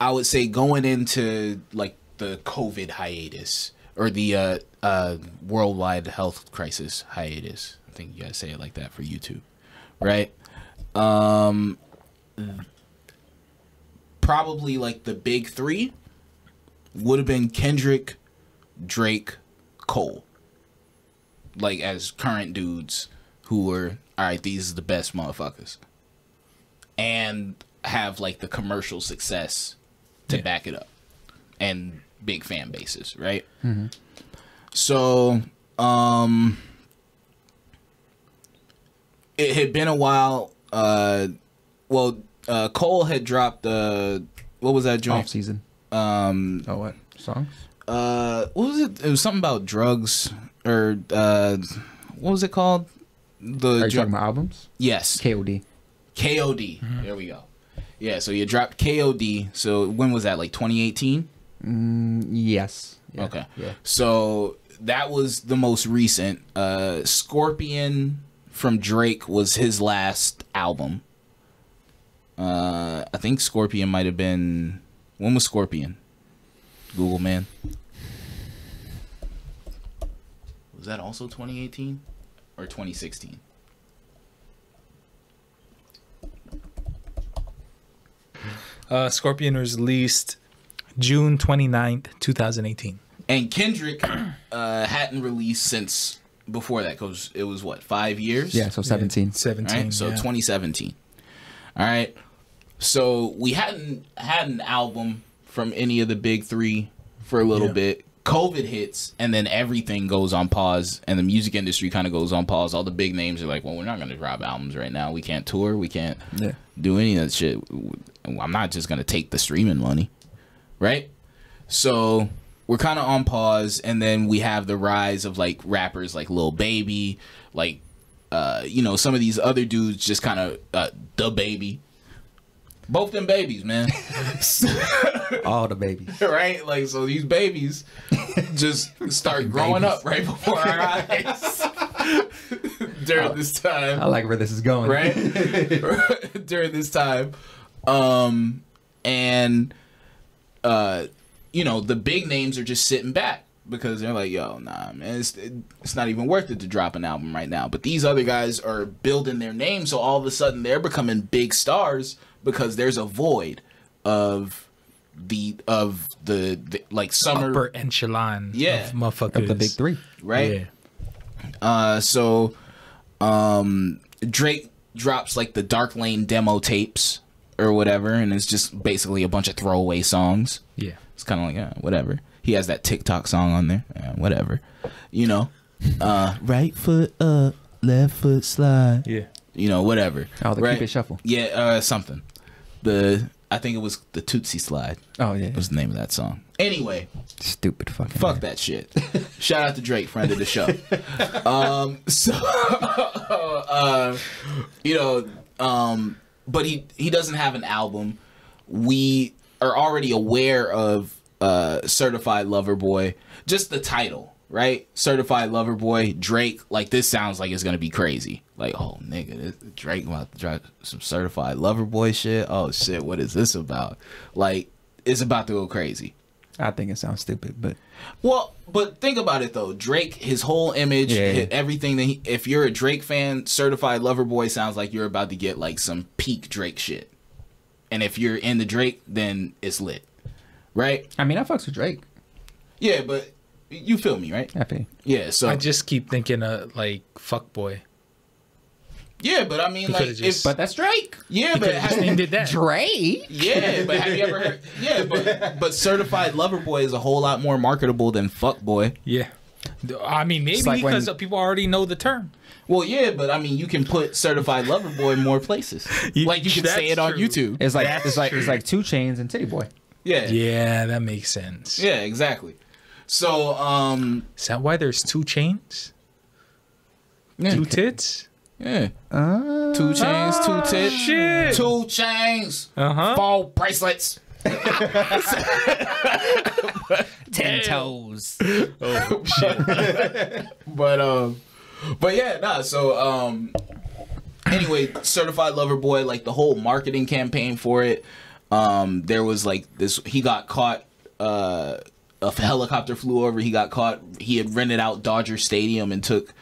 I would say going into like the COVID hiatus or the worldwide health crisis hiatus, I think you guys say it like that for YouTube, right? Probably like the big three would have been Kendrick, Drake, Cole, like as current dudes who were, all right, these are the best motherfuckers, and have like the commercial success to back it up and big fan bases, right? Mm-hmm. So it had been a while. Cole had dropped what was that joint? Off Season. Oh, what songs? What was it? It was something about drugs, or what was it called? Are you talking about albums? Yes. KOD. KOD. Mm-hmm. There we go. Yeah, so you dropped KOD. So when was that? Like 2018? Yes. Yeah. Okay. Yeah. So that was the most recent. Scorpion from Drake was his last album. I think Scorpion might have been... When was Scorpion? Google, man. Was that also 2018? Or 2016? Scorpion was released June 29th, 2018. And Kendrick hadn't released since before that, because it was, what, 5 years? Yeah, so 17. Yeah, 17, right? So 2017. All right. So we hadn't had an album from any of the big three for a little bit. COVID hits, and then everything goes on pause, and the music industry kind of goes on pause. All the big names are like, well, we're not going to drop albums right now. We can't tour. We can't do any of that shit. I'm not just going to take the streaming money, right? So we're kind of on pause, and then we have the rise of, like, rappers like Lil Baby, like, you know, some of these other dudes just kind of, the Baby. Both them babies, man. All the babies. Right? Like, so these babies just start growing up right before our eyes during this time. I like where this is going. Right? During this time. You know, the big names are just sitting back because they're like, yo, nah, man, it's not even worth it to drop an album right now. But these other guys are building their name, so all of a sudden they're becoming big stars, because there's a void of the like summer upper echelon of motherfuckers, of the big three, right? Yeah. So Drake drops like the Dark Lane demo tapes or whatever, and it's just basically a bunch of throwaway songs. Yeah, it's kind of like whatever. He has that TikTok song on there, whatever, you know. Right foot up, left foot slide. Yeah, you know, whatever. Oh, the Cupid Shuffle. Yeah, something. I think it was the Tootsie Slide. Oh, yeah. Was the name of that song. Anyway. Stupid fucking fuck man. That shit. Shout out to Drake, friend of the show. You know, but he doesn't have an album. We are already aware of Certified Lover Boy. Just the title, right? Certified Lover Boy, Drake. Like, this sounds like it's going to be crazy. Like, oh, nigga, Drake about to drop some Certified Lover Boy shit. Oh, shit, what is this about? Like, it's about to go crazy. I think it sounds stupid, but... Well, but think about it, though. Drake, his whole image, everything that he... If you're a Drake fan, Certified Lover Boy sounds like you're about to get, like, some peak Drake shit. And if you're into Drake, then it's lit. Right? I mean, I fucks with Drake. Yeah, but you feel me, right? I feel you. Yeah, so... I just keep thinking of, like, Fuckboy. Yeah, but I mean, like, but that's Drake. Yeah, but have you did that Drake? Yeah, but have you ever heard? Yeah, but Certified Lover Boy is a whole lot more marketable than Fuck Boy. Yeah, I mean, maybe like because people already know the term. Well, yeah, but I mean, you can put Certified Lover Boy in more places. Like you can say it on YouTube. It's like it's like 2 Chainz and Titty Boy. Yeah, yeah, that makes sense. Yeah, exactly. So, is that why there's 2 Chainz? Yeah, 2 tits. Yeah. 2 Chainz, 2 tits. Shit. 2 Chainz. 4 bracelets. 10 toes. Oh shit. But But yeah, nah, so anyway, Certified Lover Boy, like the whole marketing campaign for it, there was like this, he got caught, a helicopter flew over, he got caught, he had rented out Dodger Stadium and took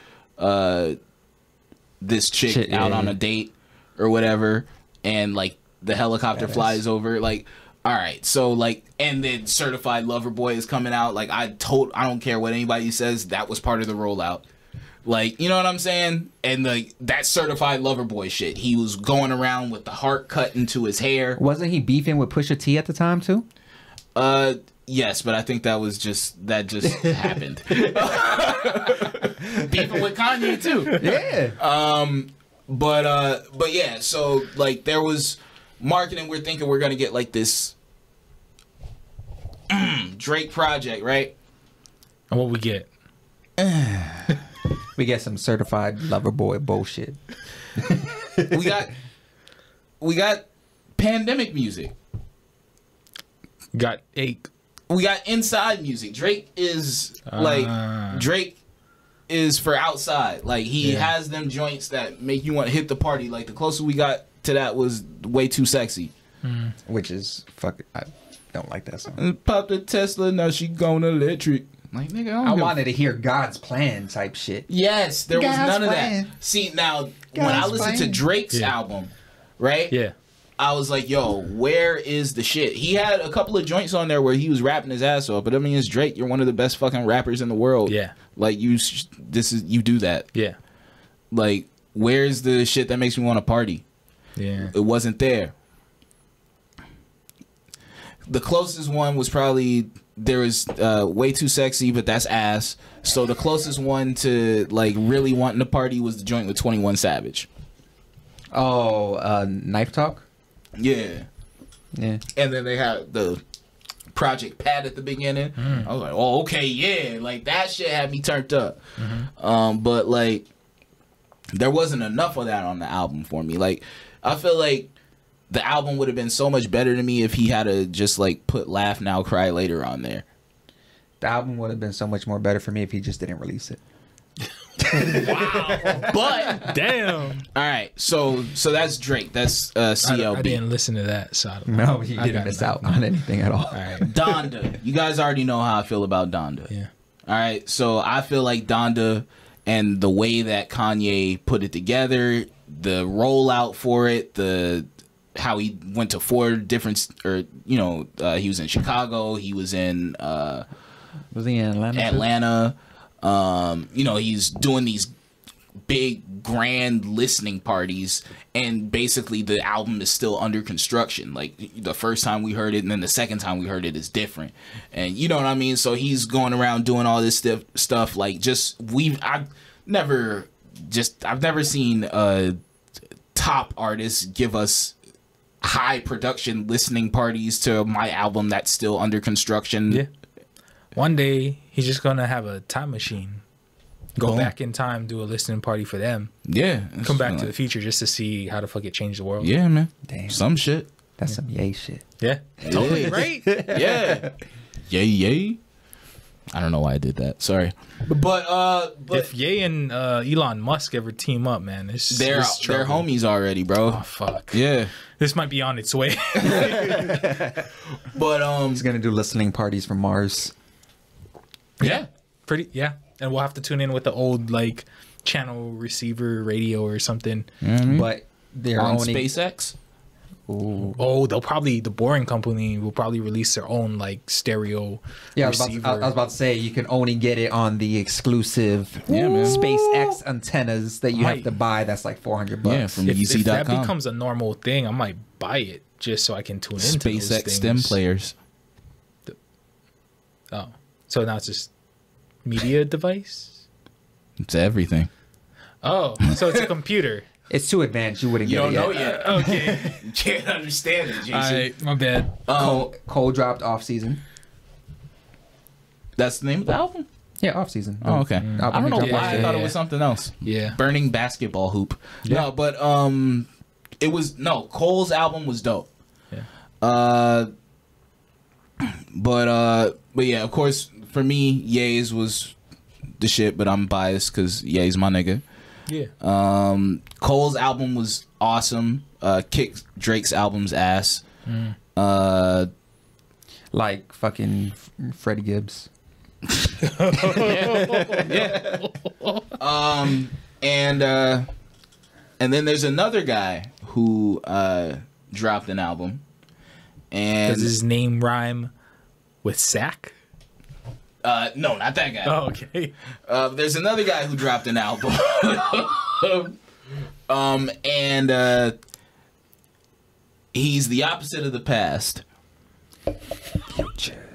this chick out on a date or whatever, and like the helicopter flies over, like, all right, so like, and then Certified Lover Boy is coming out, like, I don't care what anybody says, that was part of the rollout. Like, you know what I'm saying? And like that Certified Lover Boy shit. He was going around with the heart cut into his hair. Wasn't he beefing with Pusha T at the time too? Yes, but I think that was just, that just happened. Beefing with Kanye too. Yeah. But yeah, so like there was marketing, we're thinking we're gonna get like this Drake project, right? And what we get? We get some Certified Lover Boy bullshit. We got pandemic music. Got ache. We got inside music. Drake is like, Drake is for outside. Like, he has them joints that make you want to hit the party. Like the closest we got to that was Way Too Sexy, which is fucking, I don't like that song. Pop the Tesla, now she gone electric. Like, nigga, I wanted to hear God's plan type shit. Yes, there was none of that. See, now, when I listened to Drake's album, right? Yeah. I was like, yo, where is the shit? He had a couple of joints on there where he was rapping his ass off. But I mean, it's Drake. You're one of the best fucking rappers in the world. Yeah. Like, you do that. Yeah. Like, where's the shit that makes me want to party? Yeah. It wasn't there. The closest one was probably... There is Way Too Sexy, but that's ass. So the closest one to like really wanting to party was the joint with 21 Savage. Oh, Knife Talk? Yeah. Yeah. And then they had the Project Pat at the beginning. I was like, oh, okay, yeah. Like that shit had me turned up. But like there wasn't enough of that on the album for me. Like I feel like the album would have been so much better to me if he had to just like put Laugh Now, Cry Later on there. The album would have been so much more better for me if he just didn't release it. Wow. But damn. All right. So that's Drake. That's CLB. I didn't listen to that. So no, you didn't miss out on anything at all. All right. Donda. You guys already know how I feel about Donda. Yeah. All right. So I feel like Donda and the way that Kanye put it together, the rollout for it, the how he went to 4 different, or you know, he was in Chicago, he was in was he in Atlanta? You know, he's doing these big grand listening parties, and basically the album is still under construction. Like the first time we heard it and then the second time we heard it is different, and you know what I mean? So he's going around doing all this stuff like, just I've never seen top artists give us high production listening parties to my album that's still under construction. Yeah. One day he's just gonna have a time machine, go back in time, do a listening party for them. Yeah. Come back to the future just to see how the fuck it changed the world. Yeah, man. Damn. Some shit. That's some yay shit. Yeah. Totally right. Yeah. Yay, yay. I don't know why I did that. Sorry. But if Ye and Elon Musk ever team up, man, they're homies already, bro. Oh, fuck. Yeah. This might be on its way. But he's gonna do listening parties from Mars. Yeah. Pretty And we'll have to tune in with the old like channel receiver radio or something. But they're on SpaceX? Ooh. Oh, they'll probably, the Boring Company will probably release their own like stereo receiver. I was about to say, you can only get it on the exclusive SpaceX antennas that you have to buy. That's like $400. Yeah, from UC.com. If that becomes a normal thing, I might buy it just so I can tune into those things. SpaceX STEM players. Oh, so now it's just media device? It's everything. Oh, so it's a computer. It's too advanced. You wouldn't get it. You don't know yet. Okay. You can't understand it, Jason. All right, my bad. Cole dropped Off Season. That's the name of the album? Yeah, Off Season. Oh, okay. I don't know why I thought it was something else. Yeah. Burning Basketball Hoop. Yeah. No, but it was, no, Cole's album was dope. Yeah. But yeah, of course, for me, Ye's was the shit, but I'm biased because yeah, he's my nigga. Yeah. Cole's album was awesome. Kicked Drake's album's ass. Mm. Like fucking Freddie Gibbs. Yeah. And then there's another guy who dropped an album. And does his name rhyme with sack? No, not that guy. Oh, okay. There's another guy who dropped an album. And he's the opposite of the past. Future.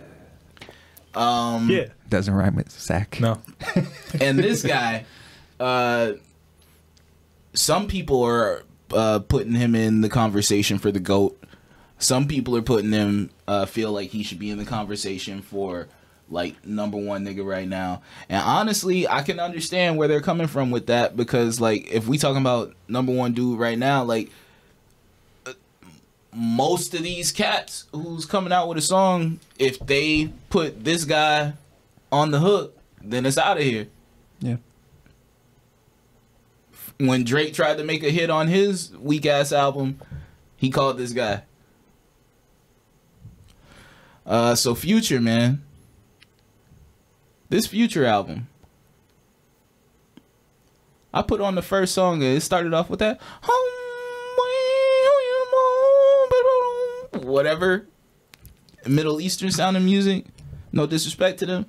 Yeah. Doesn't rhyme with sack. No. And this guy, some people are putting him in the conversation for the GOAT. Some people are putting him, feel like he should be in the conversation for like #1 nigga right now. And honestly, I can understand where they're coming from with that, because like if we talking about #1 dude right now, like most of these cats who's coming out with a song, if they put this guy on the hook, then it's out of here. Yeah. When Drake tried to make a hit on his weak ass album, he called this guy. So Future, man, this Future album, I put on the first song. It started off with that whatever Middle Eastern sound of music. No disrespect to them.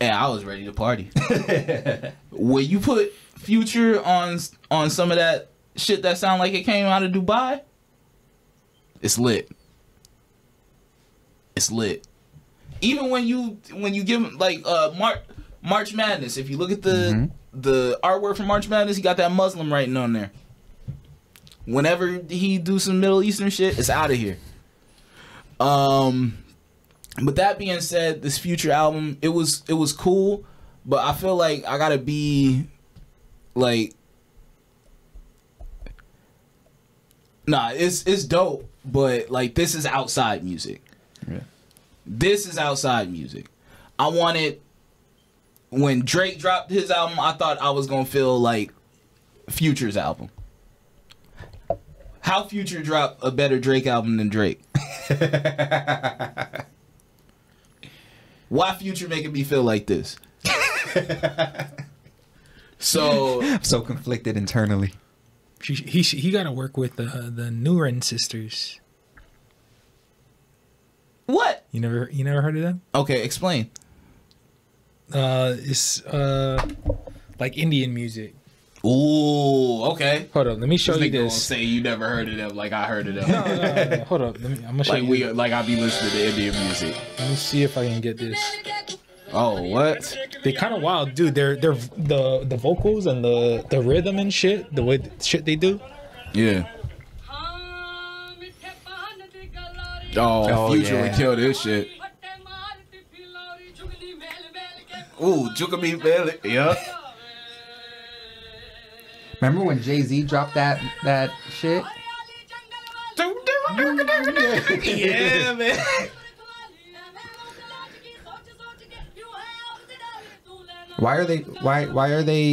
And I was ready to party. When you put Future on some of that shit that sound like it came out of Dubai, it's lit. It's lit. Even when you give him like March Madness, if you look at the artwork for March Madness, he got that Muslim writing on there. Whenever he do some Middle Eastern shit, it's out of here. But that being said, this Future album, it was cool, but I feel like I gotta be like, nah, it's dope, but like this is outside music. Yeah. This is outside music. I wanted, when Drake dropped his album, I thought I was gonna feel like Future's album. How Future dropped a better Drake album than Drake? Why Future making me feel like this? So I'm so conflicted internally. He got to work with the Nuren sisters. What? You never heard of them? Okay, explain. It's like Indian music. Ooh, okay. Hold up, let me show you this. Don't say you never heard of them like I heard of them. No. Hold up, I'm gonna show you. Like I be listening to Indian music. Let me see if I can get this. Oh, what? They kind of wild, dude. They're the vocals and the rhythm and shit, the way shit they do. Yeah. Oh, Future would kill this shit. Ooh, Jukami Belly. Yeah. Remember when Jay-Z dropped that shit? Yeah, man. Why are they?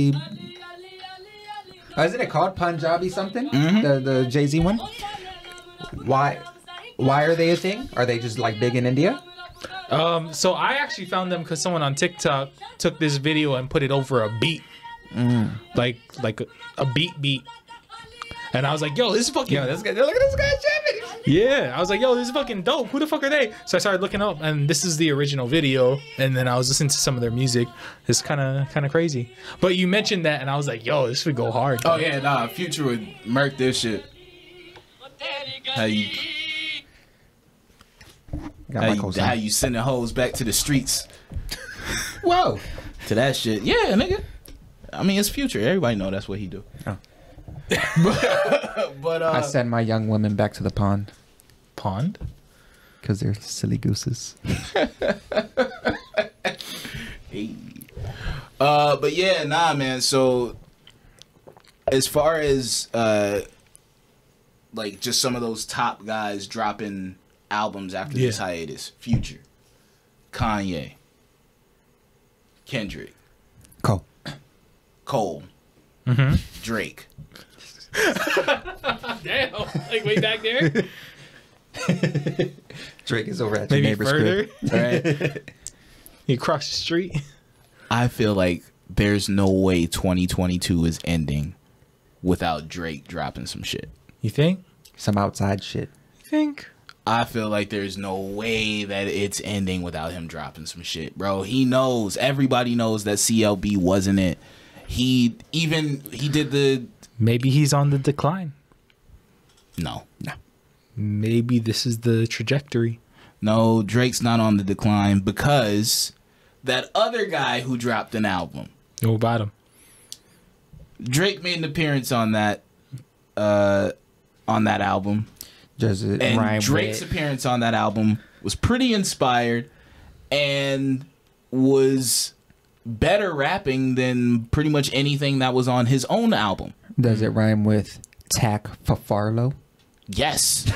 Isn't it called Punjabi something? Mm-hmm. The Jay-Z one. Why are they a thing? Are they just like big in India? So I actually found them because someone on TikTok took this video and put it over a beat, like a beat, and I was like, yo, this is fucking. Yo, this guy, look at this guy jamming. Yeah, I was like, yo, this is fucking dope. Who the fuck are they? So I started looking up, and this is the original video. And then I was listening to some of their music. It's kind of crazy. But you mentioned that, and I was like, yo, this would go hard. Oh yeah, nah, Future would murk this shit. How you sending hoes back to the streets? Whoa, to that shit. Yeah, nigga. I mean, it's Future. Everybody know that's what he do. Oh. but I send my young women back to the pond. Pond? Because they're silly gooses. Hey. But yeah, nah, man. So as far as like just some of those top guys dropping albums after this hiatus, Future, Kanye, Kendrick. Cole. Mm-hmm. Drake. Damn. Like way back there? Drake is over at your neighbor's crib. Right? You cross the street. I feel like there's no way 2022 is ending without Drake dropping some shit. You think? Some outside shit. You think? I feel like there's no way that it's ending without him dropping some shit, bro. He knows. Everybody knows that CLB wasn't it. He did the... Maybe he's on the decline. No. No. Maybe this is the trajectory. No, Drake's not on the decline because that other guy who dropped an album. No, about him. Drake made an appearance on that album. And Drake's appearance on that album was pretty inspired and was better rapping than pretty much anything that was on his own album. Does it rhyme with Tack for Farlow? Yes.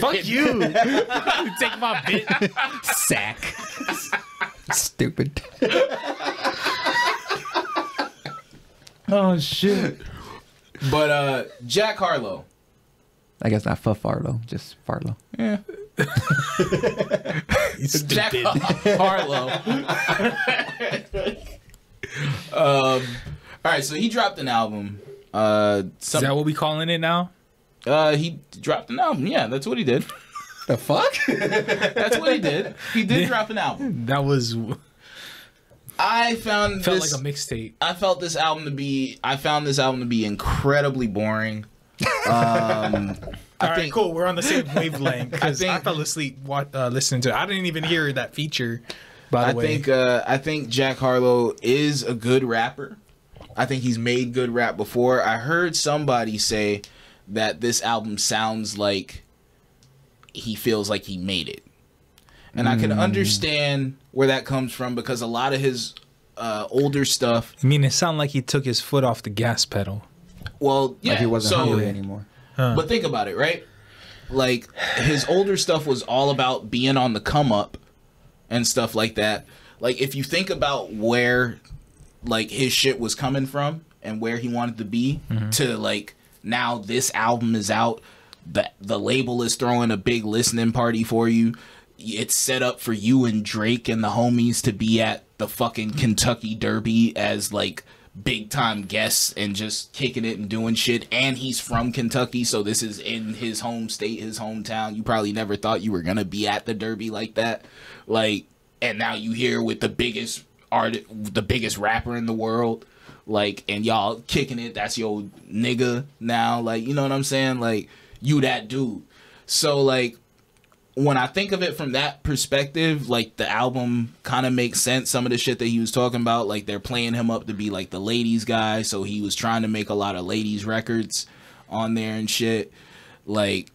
Fuck you. Take my bit. Sack. Stupid. Oh, shit. But Jack Harlow. I guess not for Farlow, just Farlow. Yeah. Jack Harlow. All right, so he dropped an album. Is that what we calling it now? He dropped an album. Yeah, that's what he did. The fuck? That's what he did. He did drop an album. That was... Felt like a mixtape. I found this album to be incredibly boring. All right, cool. We're on the same wavelength because I fell asleep listening to it. I didn't even hear that feature. By the way, I think Jack Harlow is a good rapper. I think he's made good rap before. I heard somebody say that this album sounds like he feels like he made it, and I can understand where that comes from because a lot of his older stuff. I mean, it sounded like he took his foot off the gas pedal. Well, yeah, like he wasn't hungry anymore. Huh. But think about it, right? Like, his older stuff was all about being on the come-up and stuff like that. Like, if you think about where, like, his shit was coming from and where he wanted to be to, like, now this album is out, the label is throwing a big listening party for you. It's set up for you and Drake and the homies to be at the fucking Kentucky Derby as, like, big time guests and just kicking it and doing shit, and he's from Kentucky, so this is in his home state, his hometown. You probably never thought you were gonna be at the Derby like that, like, and now you here with the biggest artist, the biggest rapper in the world, like, and y'all kicking it. That's your nigga now, like, you know what I'm saying? Like, you that dude. So like, when I think of it from that perspective, like, the album kind of makes sense. Some of the shit that he was talking about, like, they're playing him up to be, like, the ladies guy. So he was trying to make a lot of ladies records on there and shit. Like,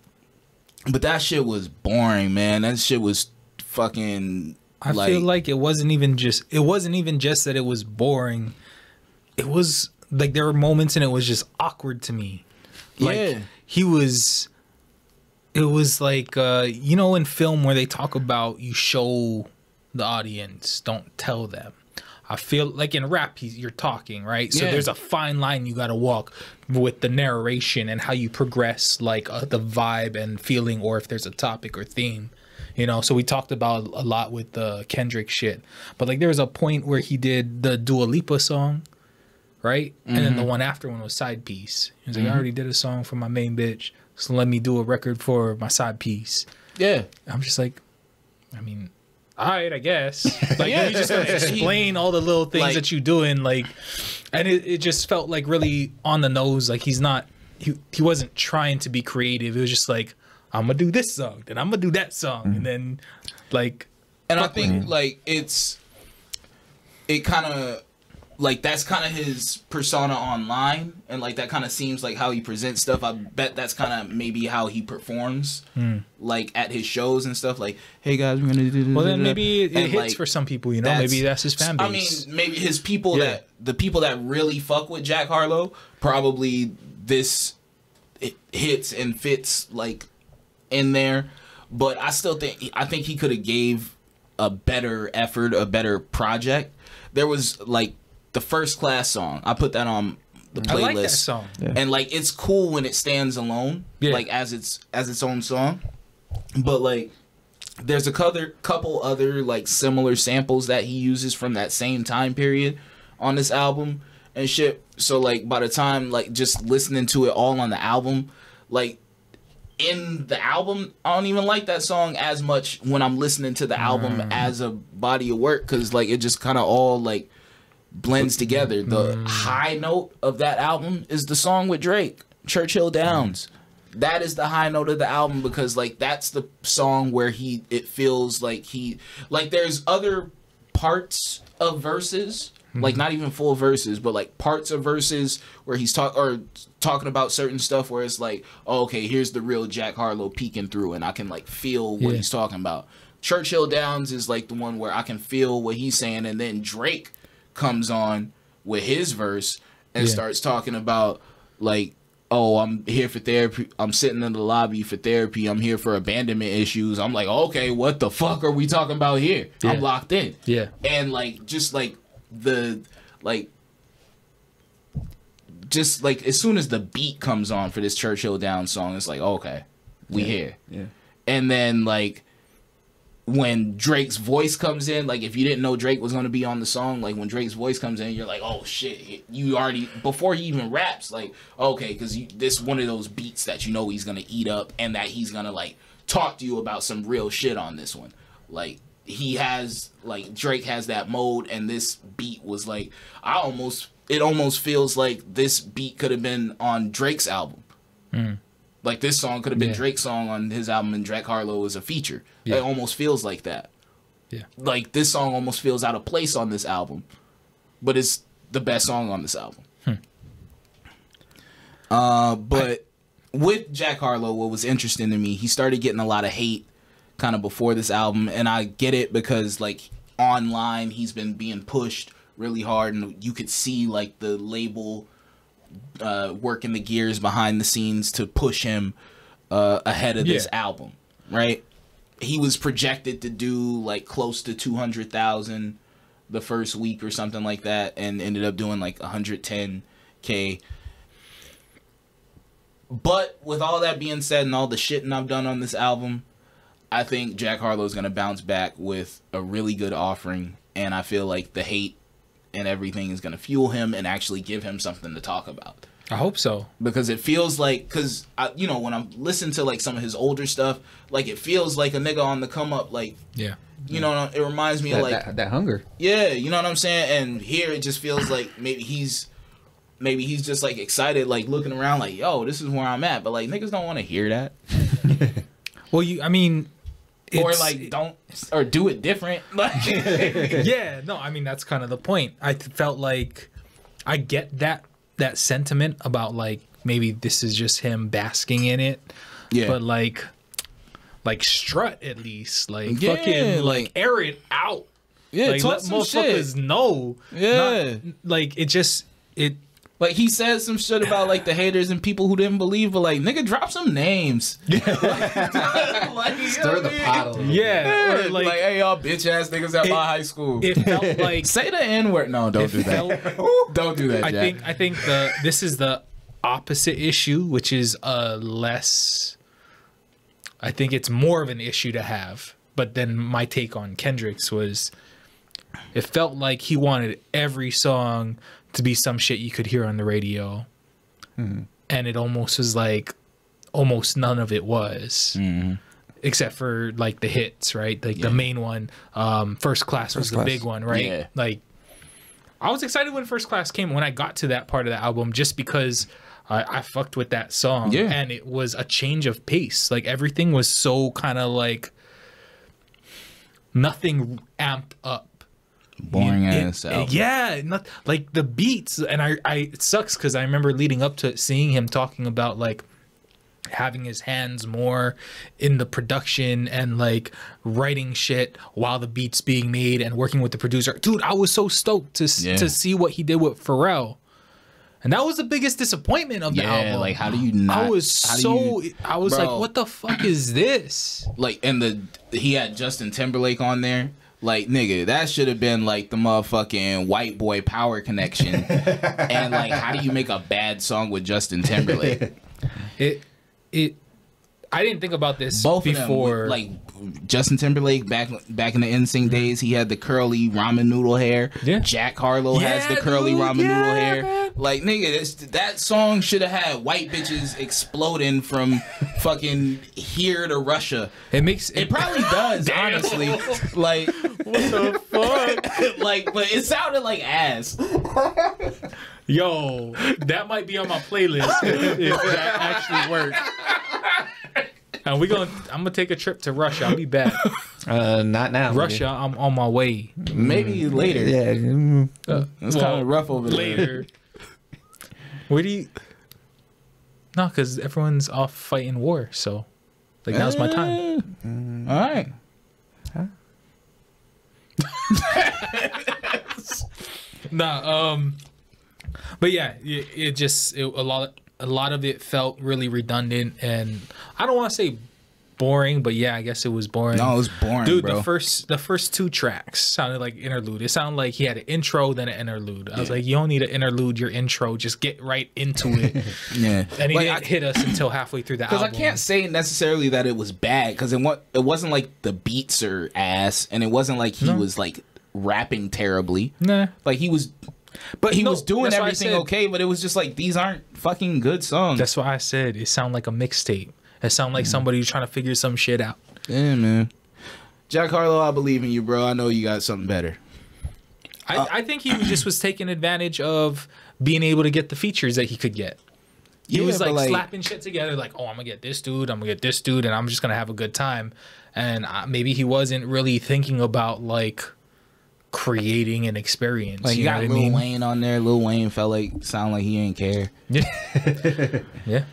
but that shit was boring, man. That shit was fucking, I like, feel like it wasn't even just that it was boring. It was, like, there were moments and it was just awkward to me. Like, yeah. It was like, you know, in film where they talk about you show the audience, don't tell them. I feel like in rap, you're talking, right? So yeah, there's a fine line you got to walk with the narration and how you progress, like the vibe and feeling, or if there's a topic or theme, you know? So we talked about a lot with the Kendrick shit, but like there was a point where he did the Dua Lipa song, right? And then the one after one was Side Piece. He was like, I already did a song for my main bitch, so let me do a record for my side piece. Yeah. I'm just like, I mean, all right, I guess. Like, yeah, you just gotta explain all the little things, like, that you're doing. Like, and it just felt like really on the nose. Like, he's not, he wasn't trying to be creative. It was just like, I'm gonna do this song, then I'm gonna do that song. And then, like, and I think, like, it kind of, like, that's kind of his persona online, and like that kind of seems like how he presents stuff. I bet that's kind of maybe how he performs, like at his shows and stuff. Like, hey guys, we're gonna do. Well, then maybe it hits, like, for some people, you know. Maybe that's his fan base. I mean, maybe his people that the people that really fuck with Jack Harlow, probably this it hits and fits like in there. But I still think he could have gave a better effort, a better project. There was like the First Class song. I put that on the playlist. I like that song. Yeah. And like it's cool when it stands alone, yeah, like as its own song. But like there's a couple other like similar samples that he uses from that same time period on this album and shit. So like by the time like just listening to it all on the album, like in the album, I don't even like that song as much when I'm listening to the album as a body of work, because like it just kind of all like blends together. The high note of that album is the song with Drake, Churchill Downs. That is the high note of the album, because like that's the song where it feels like he, like there's other parts of verses, like not even full verses, but like parts of verses where he's talking about certain stuff where it's like, oh, okay, here's the real Jack Harlow peeking through and I can like feel what he's talking about. Churchill Downs is like the one where I can feel what he's saying, and then Drake comes on with his verse and starts talking about like, oh, I'm here for therapy. I'm sitting in the lobby for therapy. I'm here for abandonment issues. I'm like, okay, what the fuck are we talking about here? Yeah. I'm locked in. Yeah. And like, just like the, like, just like as soon as the beat comes on for this Churchill Downs song, it's like, okay, we here. Yeah. And then like when Drake's voice comes in, like if you didn't know Drake was going to be on the song, like when Drake's voice comes in, you're like, oh shit, you already, before he even raps, like, okay, because this one of those beats that you know he's going to eat up and that he's going to like talk to you about some real shit on this one. Like he has, like Drake has that mode, and this beat was like, it almost feels like this beat could have been on Drake's album. Like this song could have been Drake's song on his album, and Jack Harlow is a feature. Yeah. It almost feels like that. Yeah. Like this song almost feels out of place on this album, but it's the best song on this album. But with Jack Harlow, what was interesting to me, he started getting a lot of hate kind of before this album, and I get it, because like online he's been being pushed really hard, and you could see like the label working the gears behind the scenes to push him ahead of this album, right? He was projected to do like close to 200,000 the first week or something like that, and ended up doing like 110K. But with all that being said and all the shitting I've done on this album, I think Jack Harlow is going to bounce back with a really good offering, and I feel like the hate and everything is going to fuel him and actually give him something to talk about. I hope so. Because it feels like, because, you know, when I'm listening to, like, some of his older stuff, like, it feels like a nigga on the come up, like, you know, it reminds me of, like... That hunger. Yeah, you know what I'm saying? And here it just feels like maybe he's just, like, excited, like, looking around, like, yo, this is where I'm at. But, like, niggas don't want to hear that. Well, I mean... Or like don't, or do it different. Yeah, no, I mean that's kind of the point. I felt like I get that sentiment about like maybe this is just him basking in it. Yeah. But like strut at least, like fucking like air it out. Yeah, like, let motherfuckers know. Yeah, not, like it just it. Like, he said some shit about, like, the haters and people who didn't believe, but, like, nigga, drop some names. Like, stir the pot a little bit. Yeah. Or like, hey, y'all bitch-ass niggas at my high school. It felt like... Say the N-word. No, don't do that. Don't do that, Jack. I think this is the opposite issue, which is less... I think it's more of an issue to have. But then my take on Kendrick's was... It felt like he wanted every song... to be some shit you could hear on the radio. And it almost was like, almost none of it was. Except for like the hits, right? Like the main one, First Class was the big one, right? Yeah. Like, I was excited when First Class came, when I got to that part of the album, just because I fucked with that song. Yeah. And it was a change of pace. Like everything was so kind of like, nothing amped up. Boring ass album. Yeah, not like the beats, and I it sucks because I remember leading up to it, seeing him talking about like having his hands more in the production and like writing shit while the beat's being made and working with the producer. Dude, I was so stoked to see what he did with Pharrell, and that was the biggest disappointment of the album. Like, how do you not? I was like, what the fuck is this? Like, and he had Justin Timberlake on there. Like, nigga, that should have been like the motherfucking white boy power connection. And like, how do you make a bad song with Justin Timberlake? I didn't think about this both before. Of them, like Justin Timberlake back in the NSYNC days, he had the curly ramen noodle hair. Yeah. Jack Harlow has the curly ramen noodle hair. Man. Like, nigga, that song should have had white bitches exploding from fucking here to Russia. It makes it probably does, honestly. Like, what the fuck? Like, but it sounded like ass. Yo, that might be on my playlist if that actually works. And I'm gonna take a trip to Russia. I'll be back. Not now. Russia, maybe. I'm on my way. Maybe later. Yeah, it's kind of rough over later. Where do you? No, because everyone's off fighting war. So, like, now's my time. All right. Huh? Nah. But yeah, a lot of it felt really redundant, and I don't want to say boring, but yeah, I guess it was boring. No, it was boring, dude. Bro. The first two tracks sounded like interlude. It sounded like he had an intro then an interlude. I was like, you don't need an interlude, your intro, just get right into it. Yeah, and he didn't hit us until halfway through the album. Because I can't say necessarily that it was bad, because it wasn't like the beats are ass, and it wasn't like he was like rapping terribly. Nah, like he was. But he was doing everything okay, but it was just like, these aren't fucking good songs. That's why I said it sounded like a mixtape. It sounded like somebody who's trying to figure some shit out. Yeah, man. Jack Harlow, I believe in you, bro. I know you got something better. I think he just was taking advantage of being able to get the features that he could get. He was like slapping shit together, like, oh, I'm gonna get this dude, I'm gonna get this dude, and I'm just gonna have a good time. And maybe he wasn't really thinking about like creating an experience. Like, you got Lil Wayne on there. Lil Wayne felt like sound like he ain't care. Yeah. Yeah.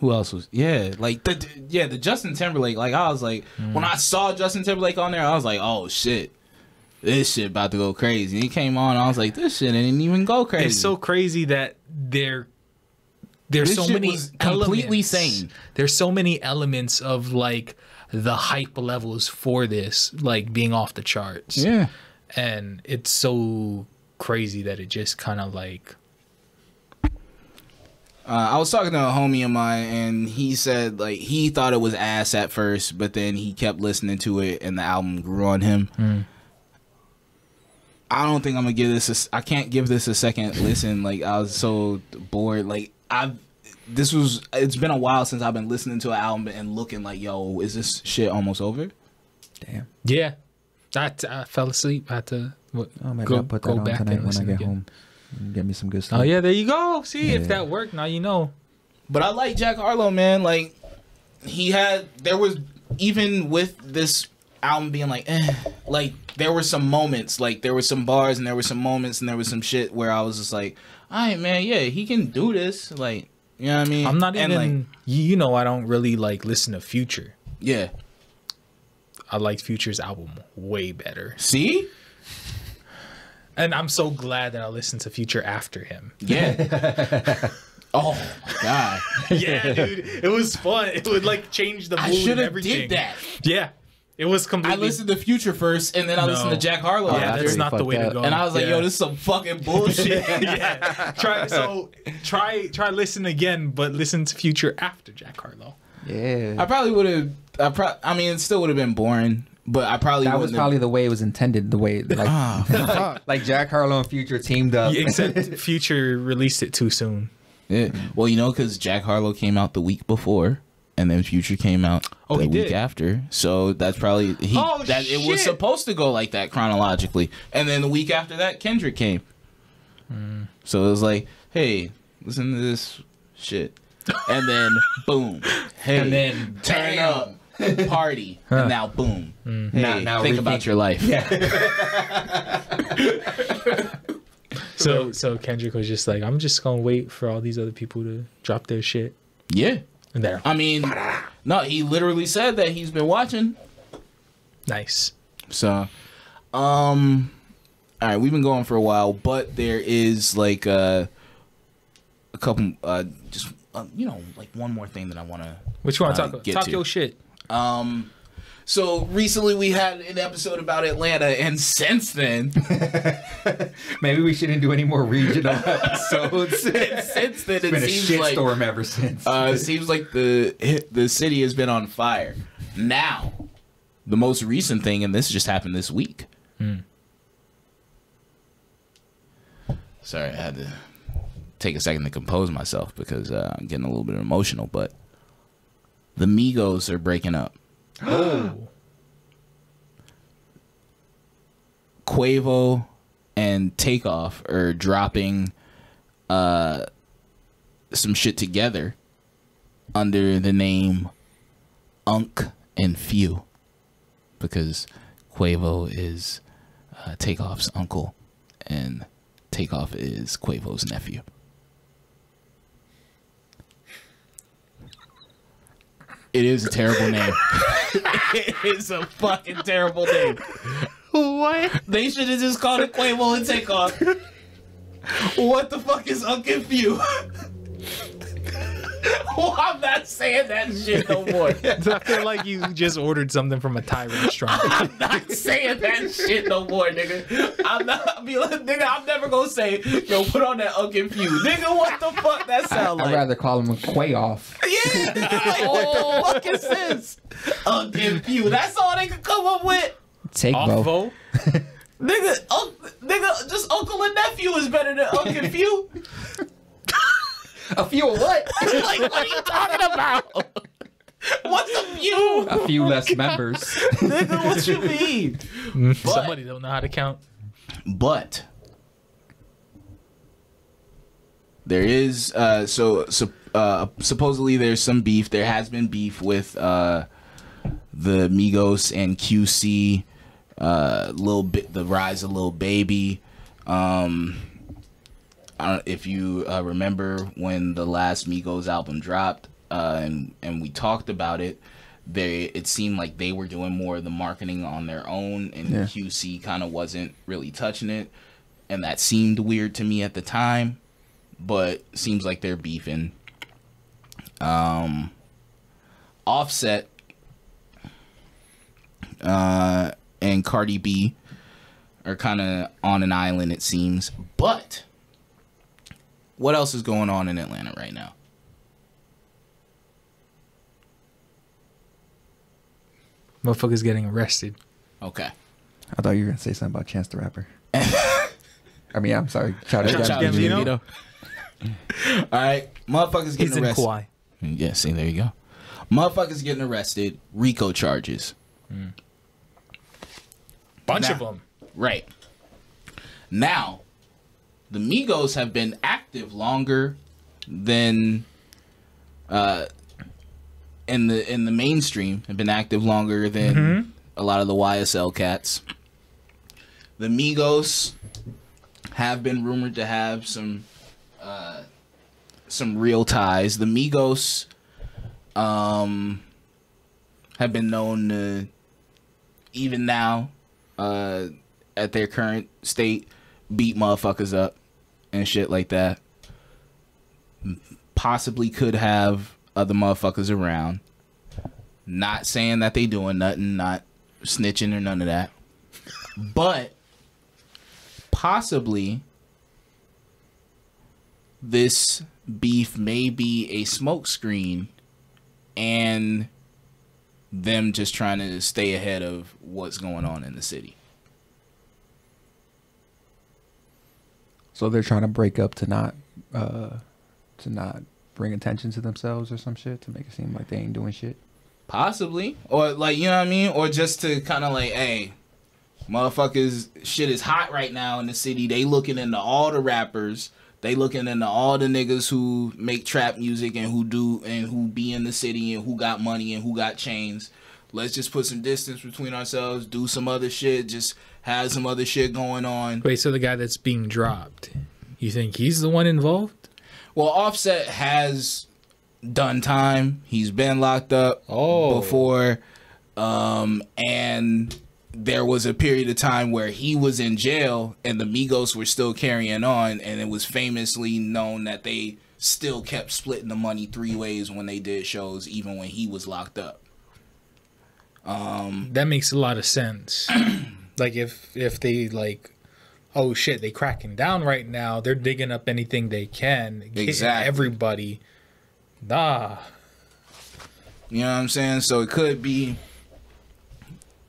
Who else was? Yeah, like the Justin Timberlake. Like, I was like, when I saw Justin Timberlake on there, I was like, oh shit, this shit about to go crazy. And he came on, and I was like, this shit didn't even go crazy. It's so crazy that there's so many completely sane. There's so many elements of like the hype levels for this, like, being off the charts. Yeah. And it's so crazy that it just kind of like... I was talking to a homie of mine, and he said, like, he thought it was ass at first, but then he kept listening to it, and the album grew on him. Mm. I don't think I'm going to give this... I can't give this a second listen. Like, I was so bored. Like, it's been a while since I've been listening to an album and looking like, yo, is this shit almost over? Damn. Yeah. I fell asleep. I had to go back and listen when I get home. Get me some good stuff. Oh, yeah, there you go. See, if that worked, now you know. But I like Jack Harlow, man. Like, there was, even with this album being like, like, there were some moments, like, there were some bars and there were some moments and there was some shit where I was just like, all right, man, yeah, he can do this. Like, you know what I mean? I'm not even, and like, you know, I don't really like listen to Future. Yeah. I like Future's album way better. See? And I'm so glad that I listened to Future after him. Yeah. Oh my God. Yeah, dude. It was fun. It would like change the mood and everything. I should have did that. Yeah. It was completely... I listened to Future first, and then I listened to Jack Harlow. Yeah, that's not the way to go. And I was like, yo, this is some fucking bullshit. Yeah. Try listen again, but listen to Future after Jack Harlow. Yeah. I probably would have... I mean, it still would have been boring, but I probably... That was probably the way it was intended, the way... Like, like Jack Harlow and Future teamed up. Yeah, except Future released it too soon. Yeah. Well, you know, because Jack Harlow came out the week before. And then Future came out the week after, so that's probably it was supposed to go like that chronologically. And then the week after that, Kendrick came. Mm. So it was like, hey, listen to this shit, and then boom, hey, and then turn up, party, and now boom, hey, now think about your life. Yeah. so Kendrick was just like, I'm just gonna wait for all these other people to drop their shit. Yeah. There. I mean, no, he literally said that he's been watching. Nice. So, all right, we've been going for a while, but there is like a couple, just you know, like one more thing that I want to. What you want to talk about? Talk your shit. So recently we had an episode about Atlanta, and since then, maybe we shouldn't do any more regional episodes. Since then, it seems like a shitstorm ever since. It seems like the city has been on fire. Now, the most recent thing, and this just happened this week. Mm. Sorry, I had to take a second to compose myself because I'm getting a little bit emotional. But the Migos are breaking up. Oh. Quavo and Takeoff are dropping some shit together under the name Unk and Few, because Quavo is Takeoff's uncle and Takeoff is Quavo's nephew. It is a terrible name. It is a fucking terrible name. What? They should have just called it Quavo and Takeoff. What the fuck is Unk and Few? Oh, I'm not saying that shit no more. I feel like you just ordered something from a Thai restaurant. I'm not saying that shit no more, nigga. I'm not. I'll be like, nigga, I'm never gonna say, yo, put on that Unk and Few, nigga. What the fuck that sound like? I'd rather call him a Quayoff. Yeah, nigga, like, what the fuck is this? Unk and Few. That's all they could come up with. Take both. Nigga, nigga, just uncle and nephew is better than Unk and Few. A few of what? Like, what are you talking about? What's a few? A few less members. Nigga, what you mean? But, somebody don't know how to count. But there is supposedly there's some beef. There has been beef with the Migos and QC, the rise of Lil Baby. I don't know if you remember when the last Migos album dropped, and we talked about it, it seemed like they were doing more of the marketing on their own, and yeah, QC kind of wasn't really touching it, and that seemed weird to me at the time, but seems like they're beefing. Offset and Cardi B are kind of on an island, it seems, but what else is going on in Atlanta right now? Motherfucker's getting arrested. Okay. I thought you were going to say something about Chance the Rapper. I mean, I'm sorry. Childish Gambino. All right. Motherfucker's getting arrested. He's in Kauai. Yeah, see, there you go. Motherfucker's getting arrested. RICO charges. Mm. Bunch of them. Right. Now, the Migos have been active longer than in the mainstream, have been active longer than a lot of the YSL cats. The Migos have been rumored to have some real ties. The Migos have been known to, even now at their current state, beat motherfuckers up and shit like that. Possibly could have other motherfuckers around. Not saying that they doing nothing, not snitching or none of that, but possibly this beef may be a smokescreen and them just trying to stay ahead of what's going on in the city. So they're trying to break up to not bring attention to themselves or some shit, to make it seem like they ain't doing shit. Possibly, or like, you know what I mean, or just to kind of like, hey, motherfuckers, shit is hot right now in the city. They looking into all the rappers. They looking into all the niggas who make trap music and who be in the city and who got money and who got chains. Let's just put some distance between ourselves. Do some other shit. Just have some other shit going on. Wait, so the guy that's being dropped, you think he's the one involved? Well, Offset has done time. He's been locked up before. And there was a period of time where he was in jail and the Migos were still carrying on. And it was famously known that they still kept splitting the money 3 ways when they did shows, even when he was locked up. That makes a lot of sense. Like if they like, oh shit, they cracking down right now. They're digging up anything they can. Exactly. Everybody. Nah. You know what I'm saying? So it could be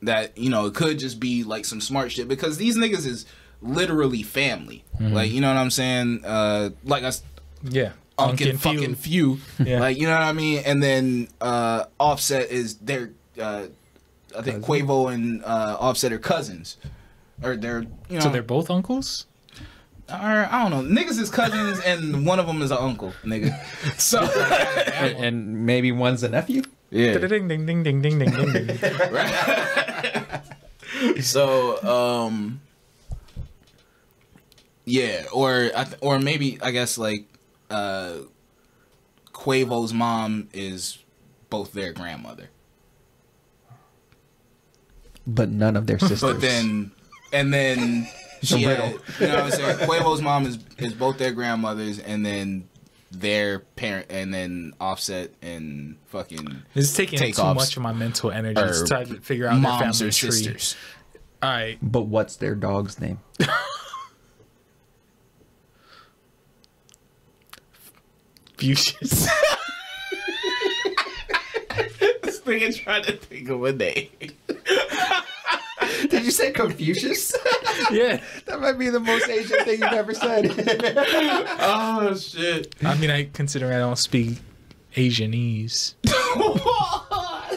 that, you know, it could just be like some smart shit, because these niggas is literally family. Mm-hmm. Like, you know what I'm saying? Like I, yeah, fucking few. Yeah. Like, you know what I mean? And then Offset is their I think Quavo and Offset are cousins, or they're, you know, so they're both uncles. Or, I don't know. Niggas is cousins, and one of them is an uncle, nigga. So and maybe one's a nephew. Yeah. Ding ding ding ding ding ding ding. So yeah, or maybe I guess like Quavo's mom is both their grandmother, but none of their sisters. But then and then. Yeah, you know what I'm saying? Quavo's mom is both their grandmothers, and then their parent, and then Offset and fucking it's taking too much of my mental energy to try to figure out their family tree. All right, but what's their dog's name? Fuchsias. This nigga trying to think of a name. Did you say Confucius? Yeah. That might be the most Asian thing you've ever said. Oh, shit. I mean, I consider I don't speak Asianese. Oh,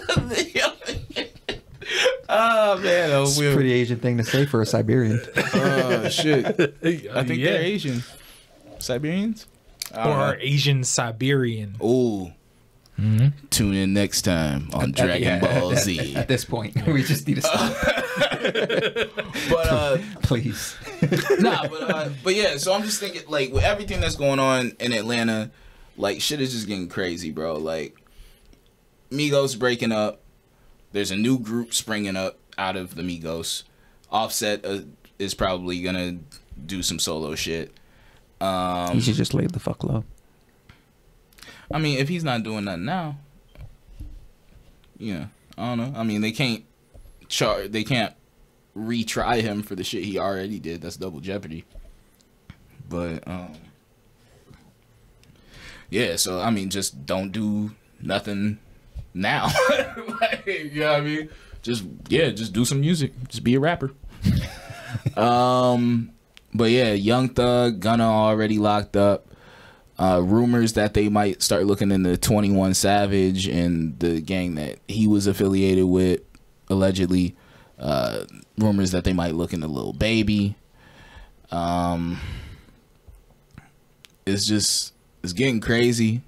man. It's a pretty Asian thing to say for a Siberian. Oh, shit. I think they're Asian. Siberians? Or Asian Siberian. Ooh. Mm-hmm. Tune in next time on Dragon Ball Z. At this point, we just need to stop. But please, nah. But yeah. So I'm just thinking, like, with everything that's going on in Atlanta, like, shit is just getting crazy, bro. Like, Migos breaking up. There's a new group springing up out of the Migos. Offset is probably gonna do some solo shit. He should just lay the fuck low. I mean, if he's not doing nothing now, yeah, I don't know. I mean, they can't retry him for the shit he already did. That's double jeopardy. But yeah, so I mean, just don't do nothing now. Like, you know what I mean? Just, yeah, just do some music. Just be a rapper. But yeah, Young Thug, Gunna already locked up. Rumors that they might start looking into 21 Savage and the gang that he was affiliated with, allegedly. Rumors that they might look into Lil Baby. It's just, it's getting crazy.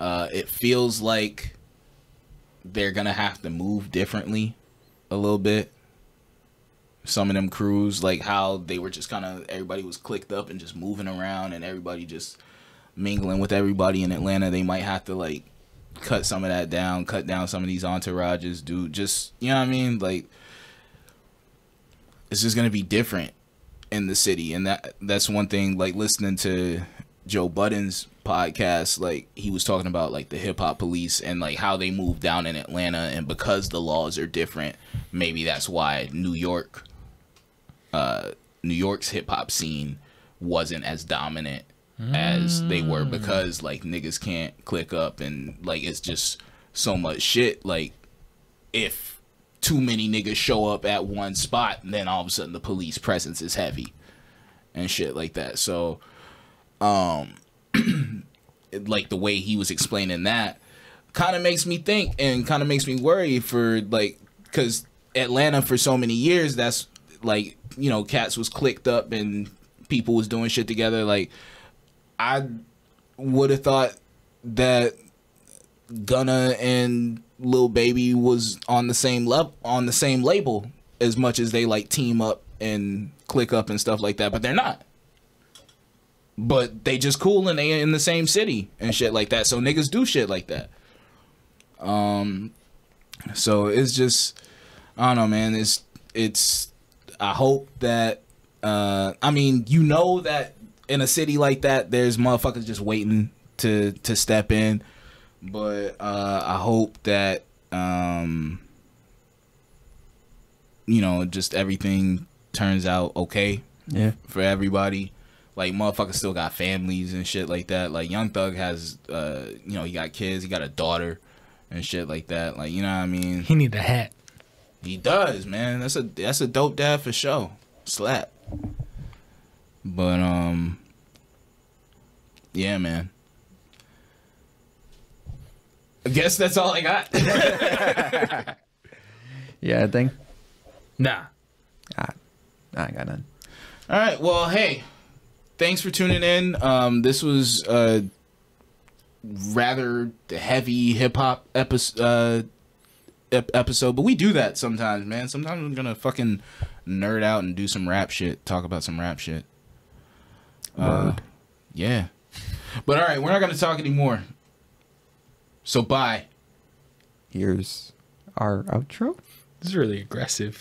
It feels like they're gonna have to move differently a little bit. Some of them crews, like how they were just kind of, everybody was clicked up and just moving around and everybody just mingling with everybody in Atlanta. They might have to like cut some of that down, cut down some of these entourages, dude. Just, you know what I mean? Like, it's just gonna be different in the city, and that's one thing. Like, listening to Joe Budden's podcast, like he was talking about like the hip hop police and like how they moved down in Atlanta, and because the laws are different, maybe that's why New York's hip hop scene wasn't as dominant as they were, because like niggas can't click up, and like it's just so much shit. Like, if too many niggas show up at one spot, then all of a sudden the police presence is heavy and shit like that. So like the way he was explaining that kind of makes me think, and kind of makes me worry for, like, because Atlanta for so many years, that's like, you know, cats was clicked up and people was doing shit together. Like, I would have thought that Gunna and Lil Baby was on the same level, on the same label, as much as they like team up and click up and stuff like that, but they're not. But they just cool, and they in the same city and shit like that. So niggas do shit like that. So it's just, I don't know, man. It's I hope that I mean, you know, that in a city like that, there's motherfuckers just waiting to step in. But I hope that you know, just everything turns out okay for everybody. Like, motherfuckers still got families and shit like that. Like, Young Thug has, you know, he got kids. He got a daughter and shit like that. Like, you know what I mean? He need a hat. He does, man. That's a dope dad for sure. Slap. But, yeah, man. I guess that's all I got. Yeah, I think. Nah. I ain't got none. All right. Well, hey. Thanks for tuning in. This was a rather heavy hip-hop episode, but we do that sometimes, man. Sometimes we're gonna fucking nerd out and do some rap shit, talk about some rap shit. Yeah. But all right, we're not gonna talk anymore. So bye. Here's our outro. This is really aggressive.